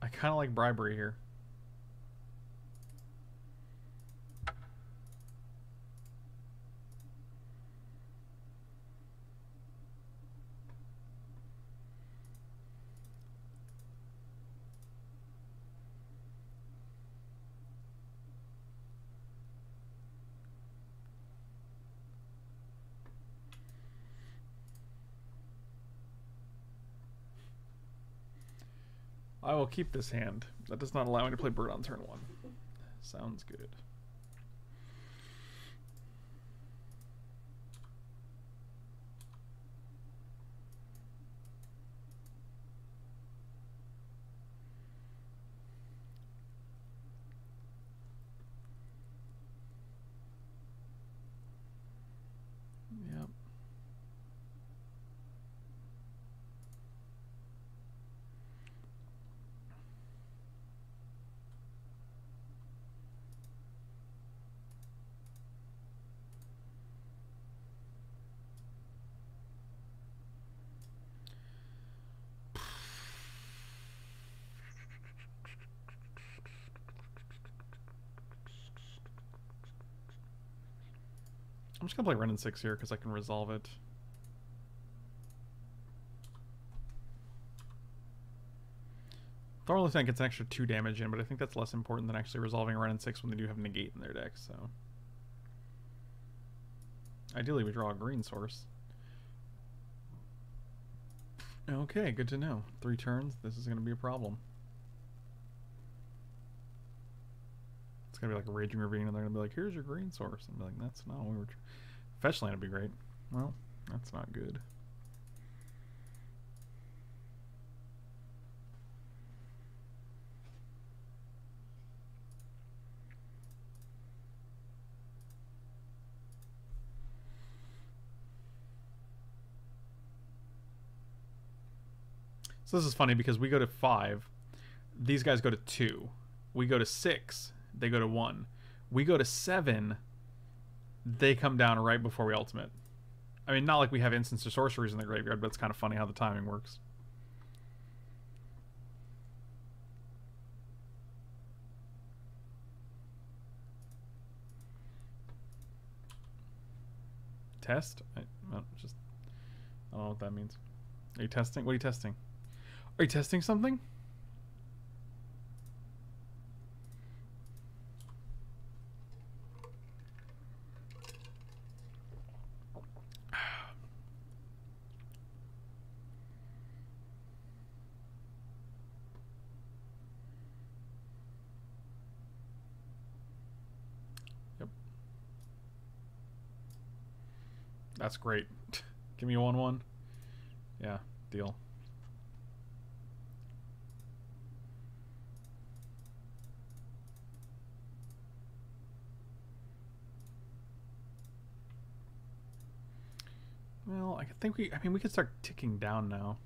I kind of like Bribery here. I will keep this hand. That does not allow me to play Bird on turn 1. Sounds good. I'm just gonna play Ren and Six here because I can resolve it. Thornless Tank gets an extra 2 damage in, but I think that's less important than actually resolving Ren and Six when they do have negate in their deck, so. Ideally we draw a green source. Okay, good to know. 3 turns, this is gonna be a problem. It's gonna be like a Raging Ravine, and they're gonna be like, here's your green source. And be like, that's not what we were. Fetch land would be great. Well, that's not good. So this is funny because we go to 5, these guys go to 2, we go to 6. They go to 1. We go to 7. They come down right before we ultimate. I mean, not like we have instants or sorceries in the graveyard, but it's kind of funny how the timing works. Test? I don't know what that means. Are you testing? What are you testing? Are you testing something? That's great. Give me a 1/1. Yeah, deal. Well, I think we could start ticking down now.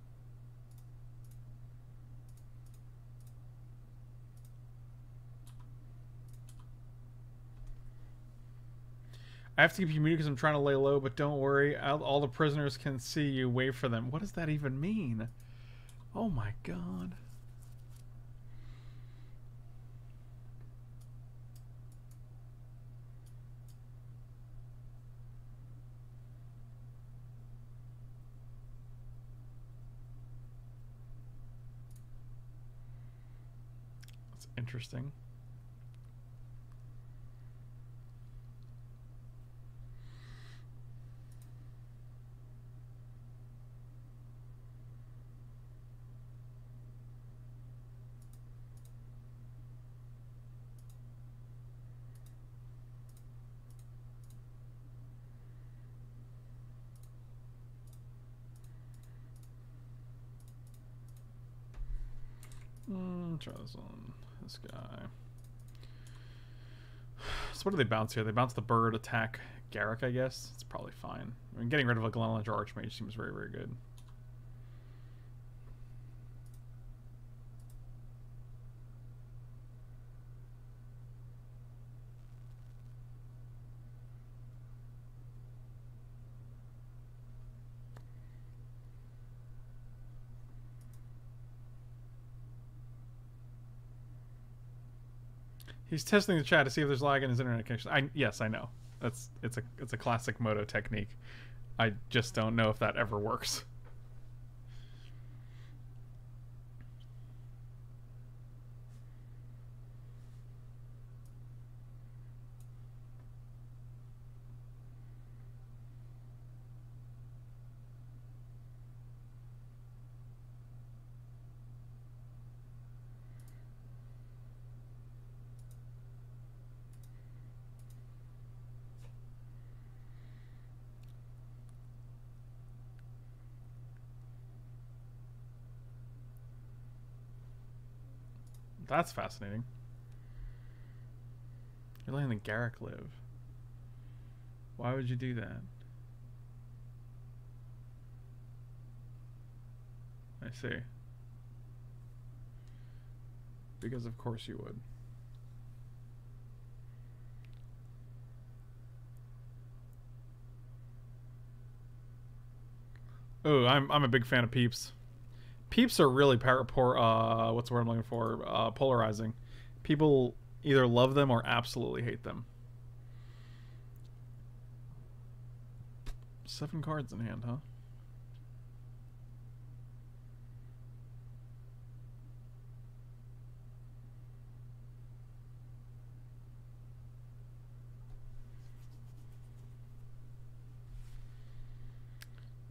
I have to keep you muted because I'm trying to lay low, but don't worry. All the prisoners can see you. Wait for them. What does that even mean? Oh my god. interesting. Try this one. This guy. So what do they bounce here? They bounce the bird, attack Garrick, I guess. It's probably fine. I mean, getting rid of a Glenlander Archmage seems very, very good. He's testing the chat to see if there's lag in his internet connection. Yes, I know. It's a classic Moto technique. I just don't know if that ever works. That's fascinating. You're letting the Garrick live. Why would you do that? I see. Because of course you would. Oh, I'm a big fan of Peeps. Peeps are really what's the word I'm looking for? Polarizing. People either love them or absolutely hate them. 7 cards in hand, huh?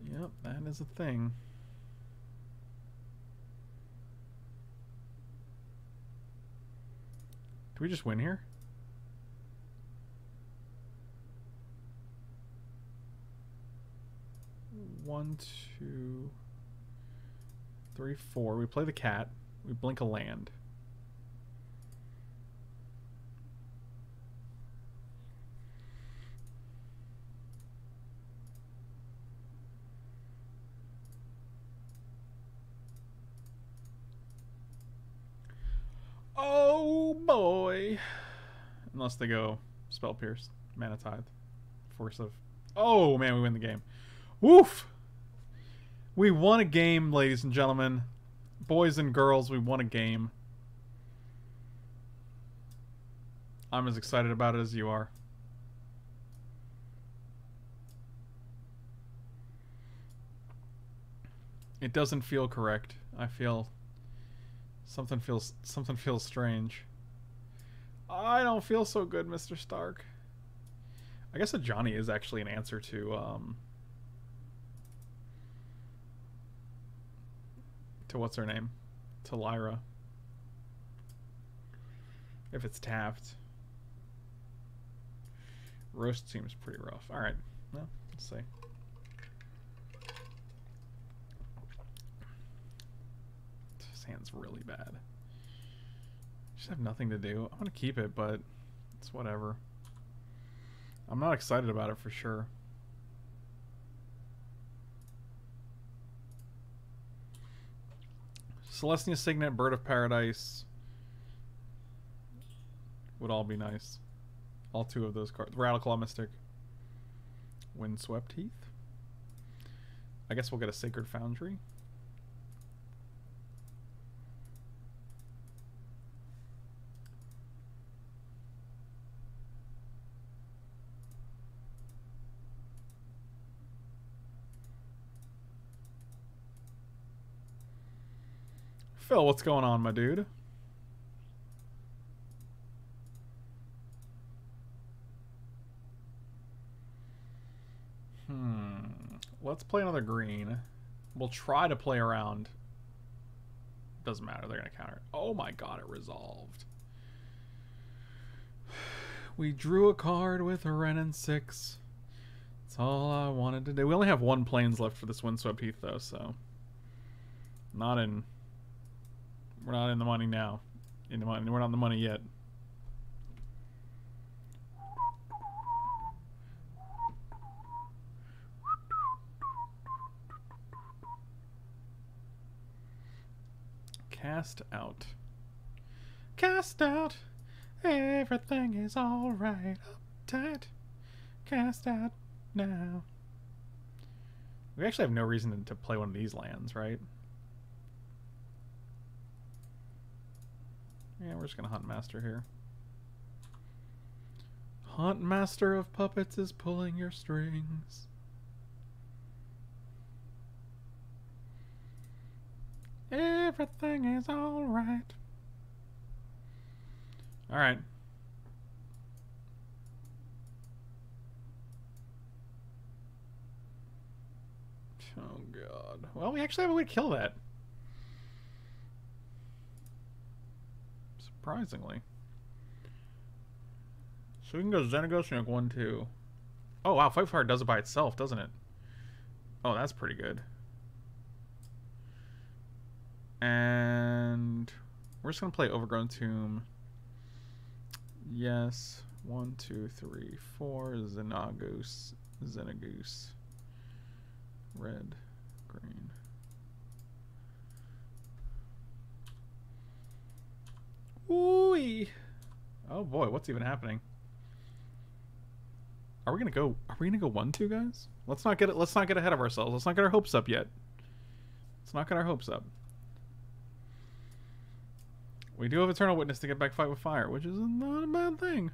Yep, that is a thing. We just win here? One, two, three, four. We play the cat. We blink a land. Boy, unless they go Spell Pierce, Mana Tithe, Force of... Oh man, we win the game. Woof! We won a game, ladies and gentlemen. Boys and girls, we won a game. I'm as excited about it as you are. It doesn't feel correct. I feel... Something feels strange. I don't feel so good, Mr. Stark. I guess a Johnny is actually an answer to what's her name? To Lyra. If it's Taft. Roast seems pretty rough. Alright. Well, let's see. This hand's really bad. Just have nothing to do. I'm gonna keep it, but it's whatever. I'm not excited about it for sure. Celestia Signet, Bird of Paradise would all be nice. All 2 of those cards. Rattleclaw Mystic, Windswept Heath. I guess we'll get a Sacred Foundry. Phil, what's going on, my dude? Let's play another green. We'll try to play around. Doesn't matter. They're going to counter. Oh my god, it resolved. We drew a card with Ren and Six. That's all I wanted to do. We only have one plains left for this Windswept Heath, though, so... Not in... We're not in the money now. In the money. We're not in the money yet. Cast out. Cast out. Everything is alright. Uptight. Cast out now. We actually have no reason to play one of these lands, right? Yeah, we're just gonna Huntmaster here. Huntmaster of Puppets is pulling your strings. Everything is alright. Alright. Oh god. Well, we actually have a way to kill that. Surprisingly. So we can go Xenagos and 1-2. Oh wow, Fight Fire does it by itself, doesn't it? Oh, that's pretty good. And we're just gonna play Overgrown Tomb. Yes. 1, 2, 3, 4. Xenagos. Xenagos. Red. Green. Ooh-y. Oh boy, what's even happening? Are we gonna go 1-2, guys? Let's not get ahead of ourselves. Let's not get our hopes up yet. Let's not get our hopes up. We do have Eternal Witness to get back Fight with Fire, which is not a bad thing.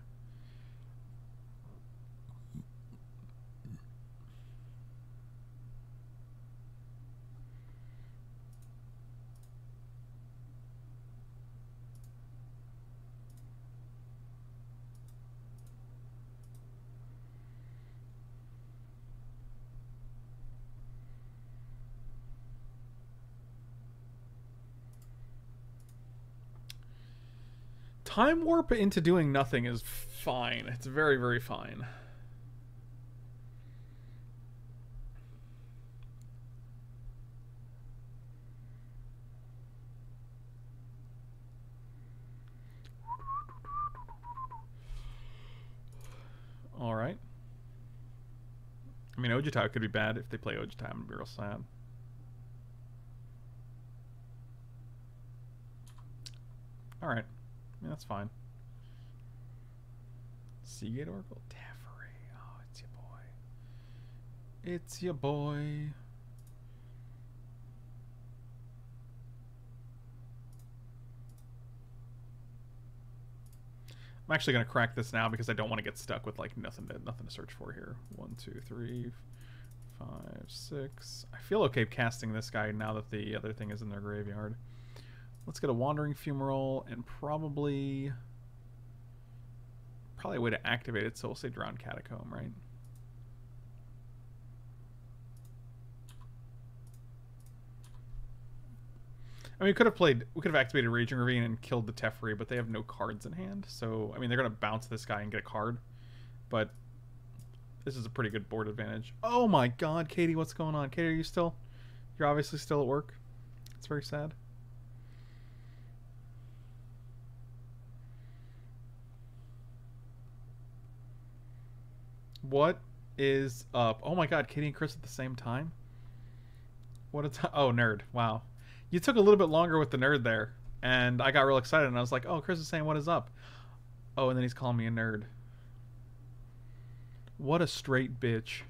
Time warp into doing nothing is fine. It's very, very fine. All right. I mean, Ojitai could be bad. If they play Ojitai, I'm gonna be real sad. All right. I mean, that's fine. Seagate Oracle? Teferi. Oh, it's your boy. It's your boy. I'm actually going to crack this now because I don't want to get stuck with, like, nothing to search for here. 1, 2, 3, 5, 6. I feel okay casting this guy now that the other thing is in their graveyard. Let's get a Wandering Fumarole and probably a way to activate it, so we'll say Drowned Catacomb, right? I mean, we could have activated Raging Ravine and killed the Teferi, but they have no cards in hand, so I mean they're gonna bounce this guy and get a card. But this is a pretty good board advantage. Oh my god, Katie, what's going on? Katie, are you still? You're obviously still at work. It's very sad. What is up? Oh my god, Katie and Chris at the same time? What a time. Oh, nerd. Wow. You took a little bit longer with the nerd there. And I got real excited and I was like, oh, Chris is saying what is up. Oh, and then he's calling me a nerd. What a straight bitch.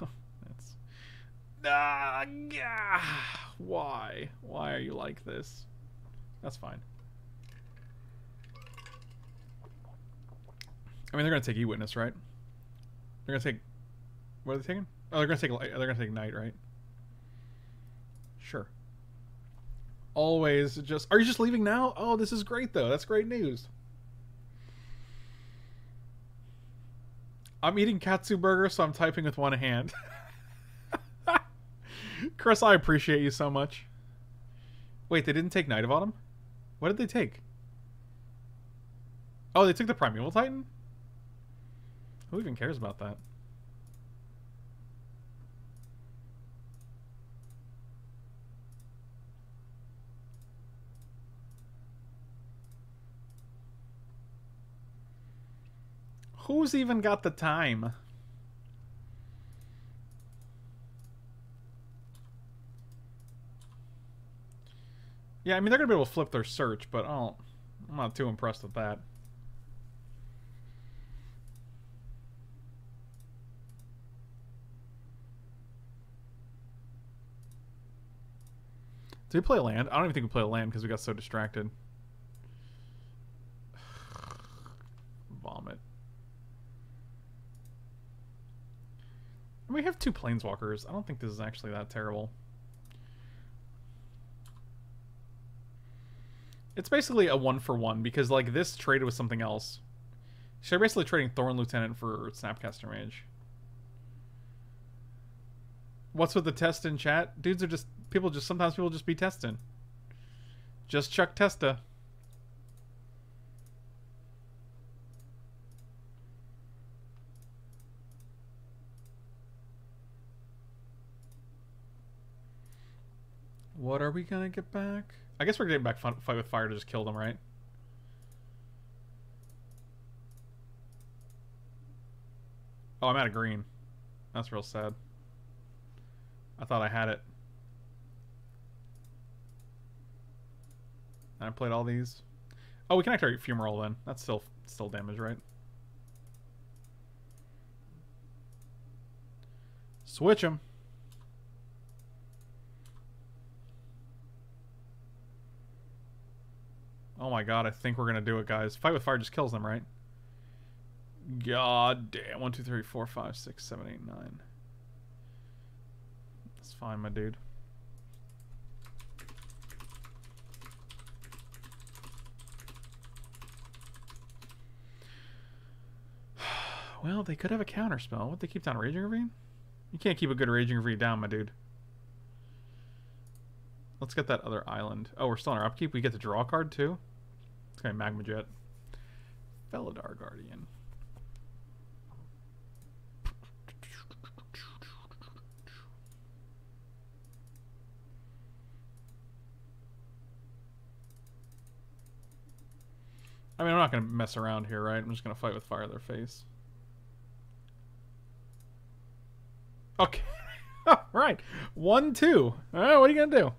That's... Ah, yeah. Why? Why are you like this? That's fine. I mean, they're gonna take E-Witness, right? They're gonna take. What are they taking? Oh, they're gonna take Knight, right? Sure. Always just. Are you just leaving now? Oh, this is great though. That's great news. I'm eating katsu burger, so I'm typing with one hand. Chris, I appreciate you so much. Wait, they didn't take Knight of Autumn? What did they take? Oh, they took the Primeval Titan? Who even cares about that? Who's even got the time? Yeah, I mean, they're going to be able to flip their search, but I'm not too impressed with that. Do we play land? I don't even think we play land because we got so distracted. Vomit. And we have two planeswalkers. I don't think this is actually that terrible. It's basically a one-for-one, because, like, this traded with something else. So you're basically trading Thorn Lieutenant for Snapcaster Mage. What's with the test in chat? Dudes are just... sometimes people just be testing. Just Chuck Testa. What are we gonna get back? I guess we're getting back Fight with Fire to just kill them, right? Oh, I'm out of green. That's real sad. I thought I had it. And I played all these. Oh, we can activate Fumarole then. That's still damage, right? Switch them. Oh my god, I think we're gonna do it, guys. Fight with Fire just kills them, right? God damn. 1, 2, 3, 4, 5, 6, 7, 8, 9. That's fine, my dude. Well, they could have a counterspell. Would they keep down Raging Ravine? You can't keep a good Raging Ravine down, my dude. Let's get that other island. Oh, we're still on our upkeep. We get to draw a card, too. It's going to be Magma Jet. Felidar Guardian. I mean, I'm not going to mess around here, right? I'm just going to fight with fire in their face. Okay. Right. 1, 2. All right, what are you going to do?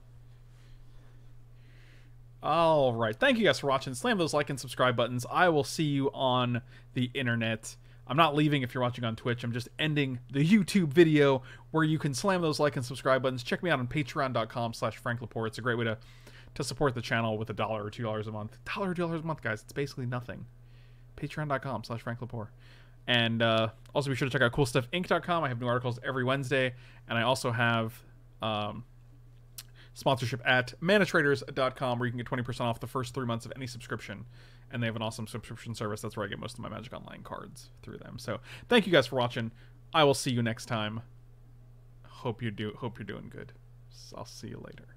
All right. Thank you guys for watching. Slam those like and subscribe buttons. I will see you on the internet. I'm not leaving if you're watching on Twitch. I'm just ending the YouTube video where you can slam those like and subscribe buttons. Check me out on patreon.com/FrankLaporte. It's a great way to support the channel with $1 or $2 a month. $1 or $2 a month, guys. It's basically nothing. Patreon.com/FrankLaporte. And also be sure to check out CoolStuffInc.com. I have new articles every Wednesday. And I also have... sponsorship at manatraders.com where you can get 20% off the first 3 months of any subscription, and they have an awesome subscription service. That's where I get most of my Magic Online cards through them. So thank you guys for watching. I will see you next time. Hope you're doing good. I'll see you later.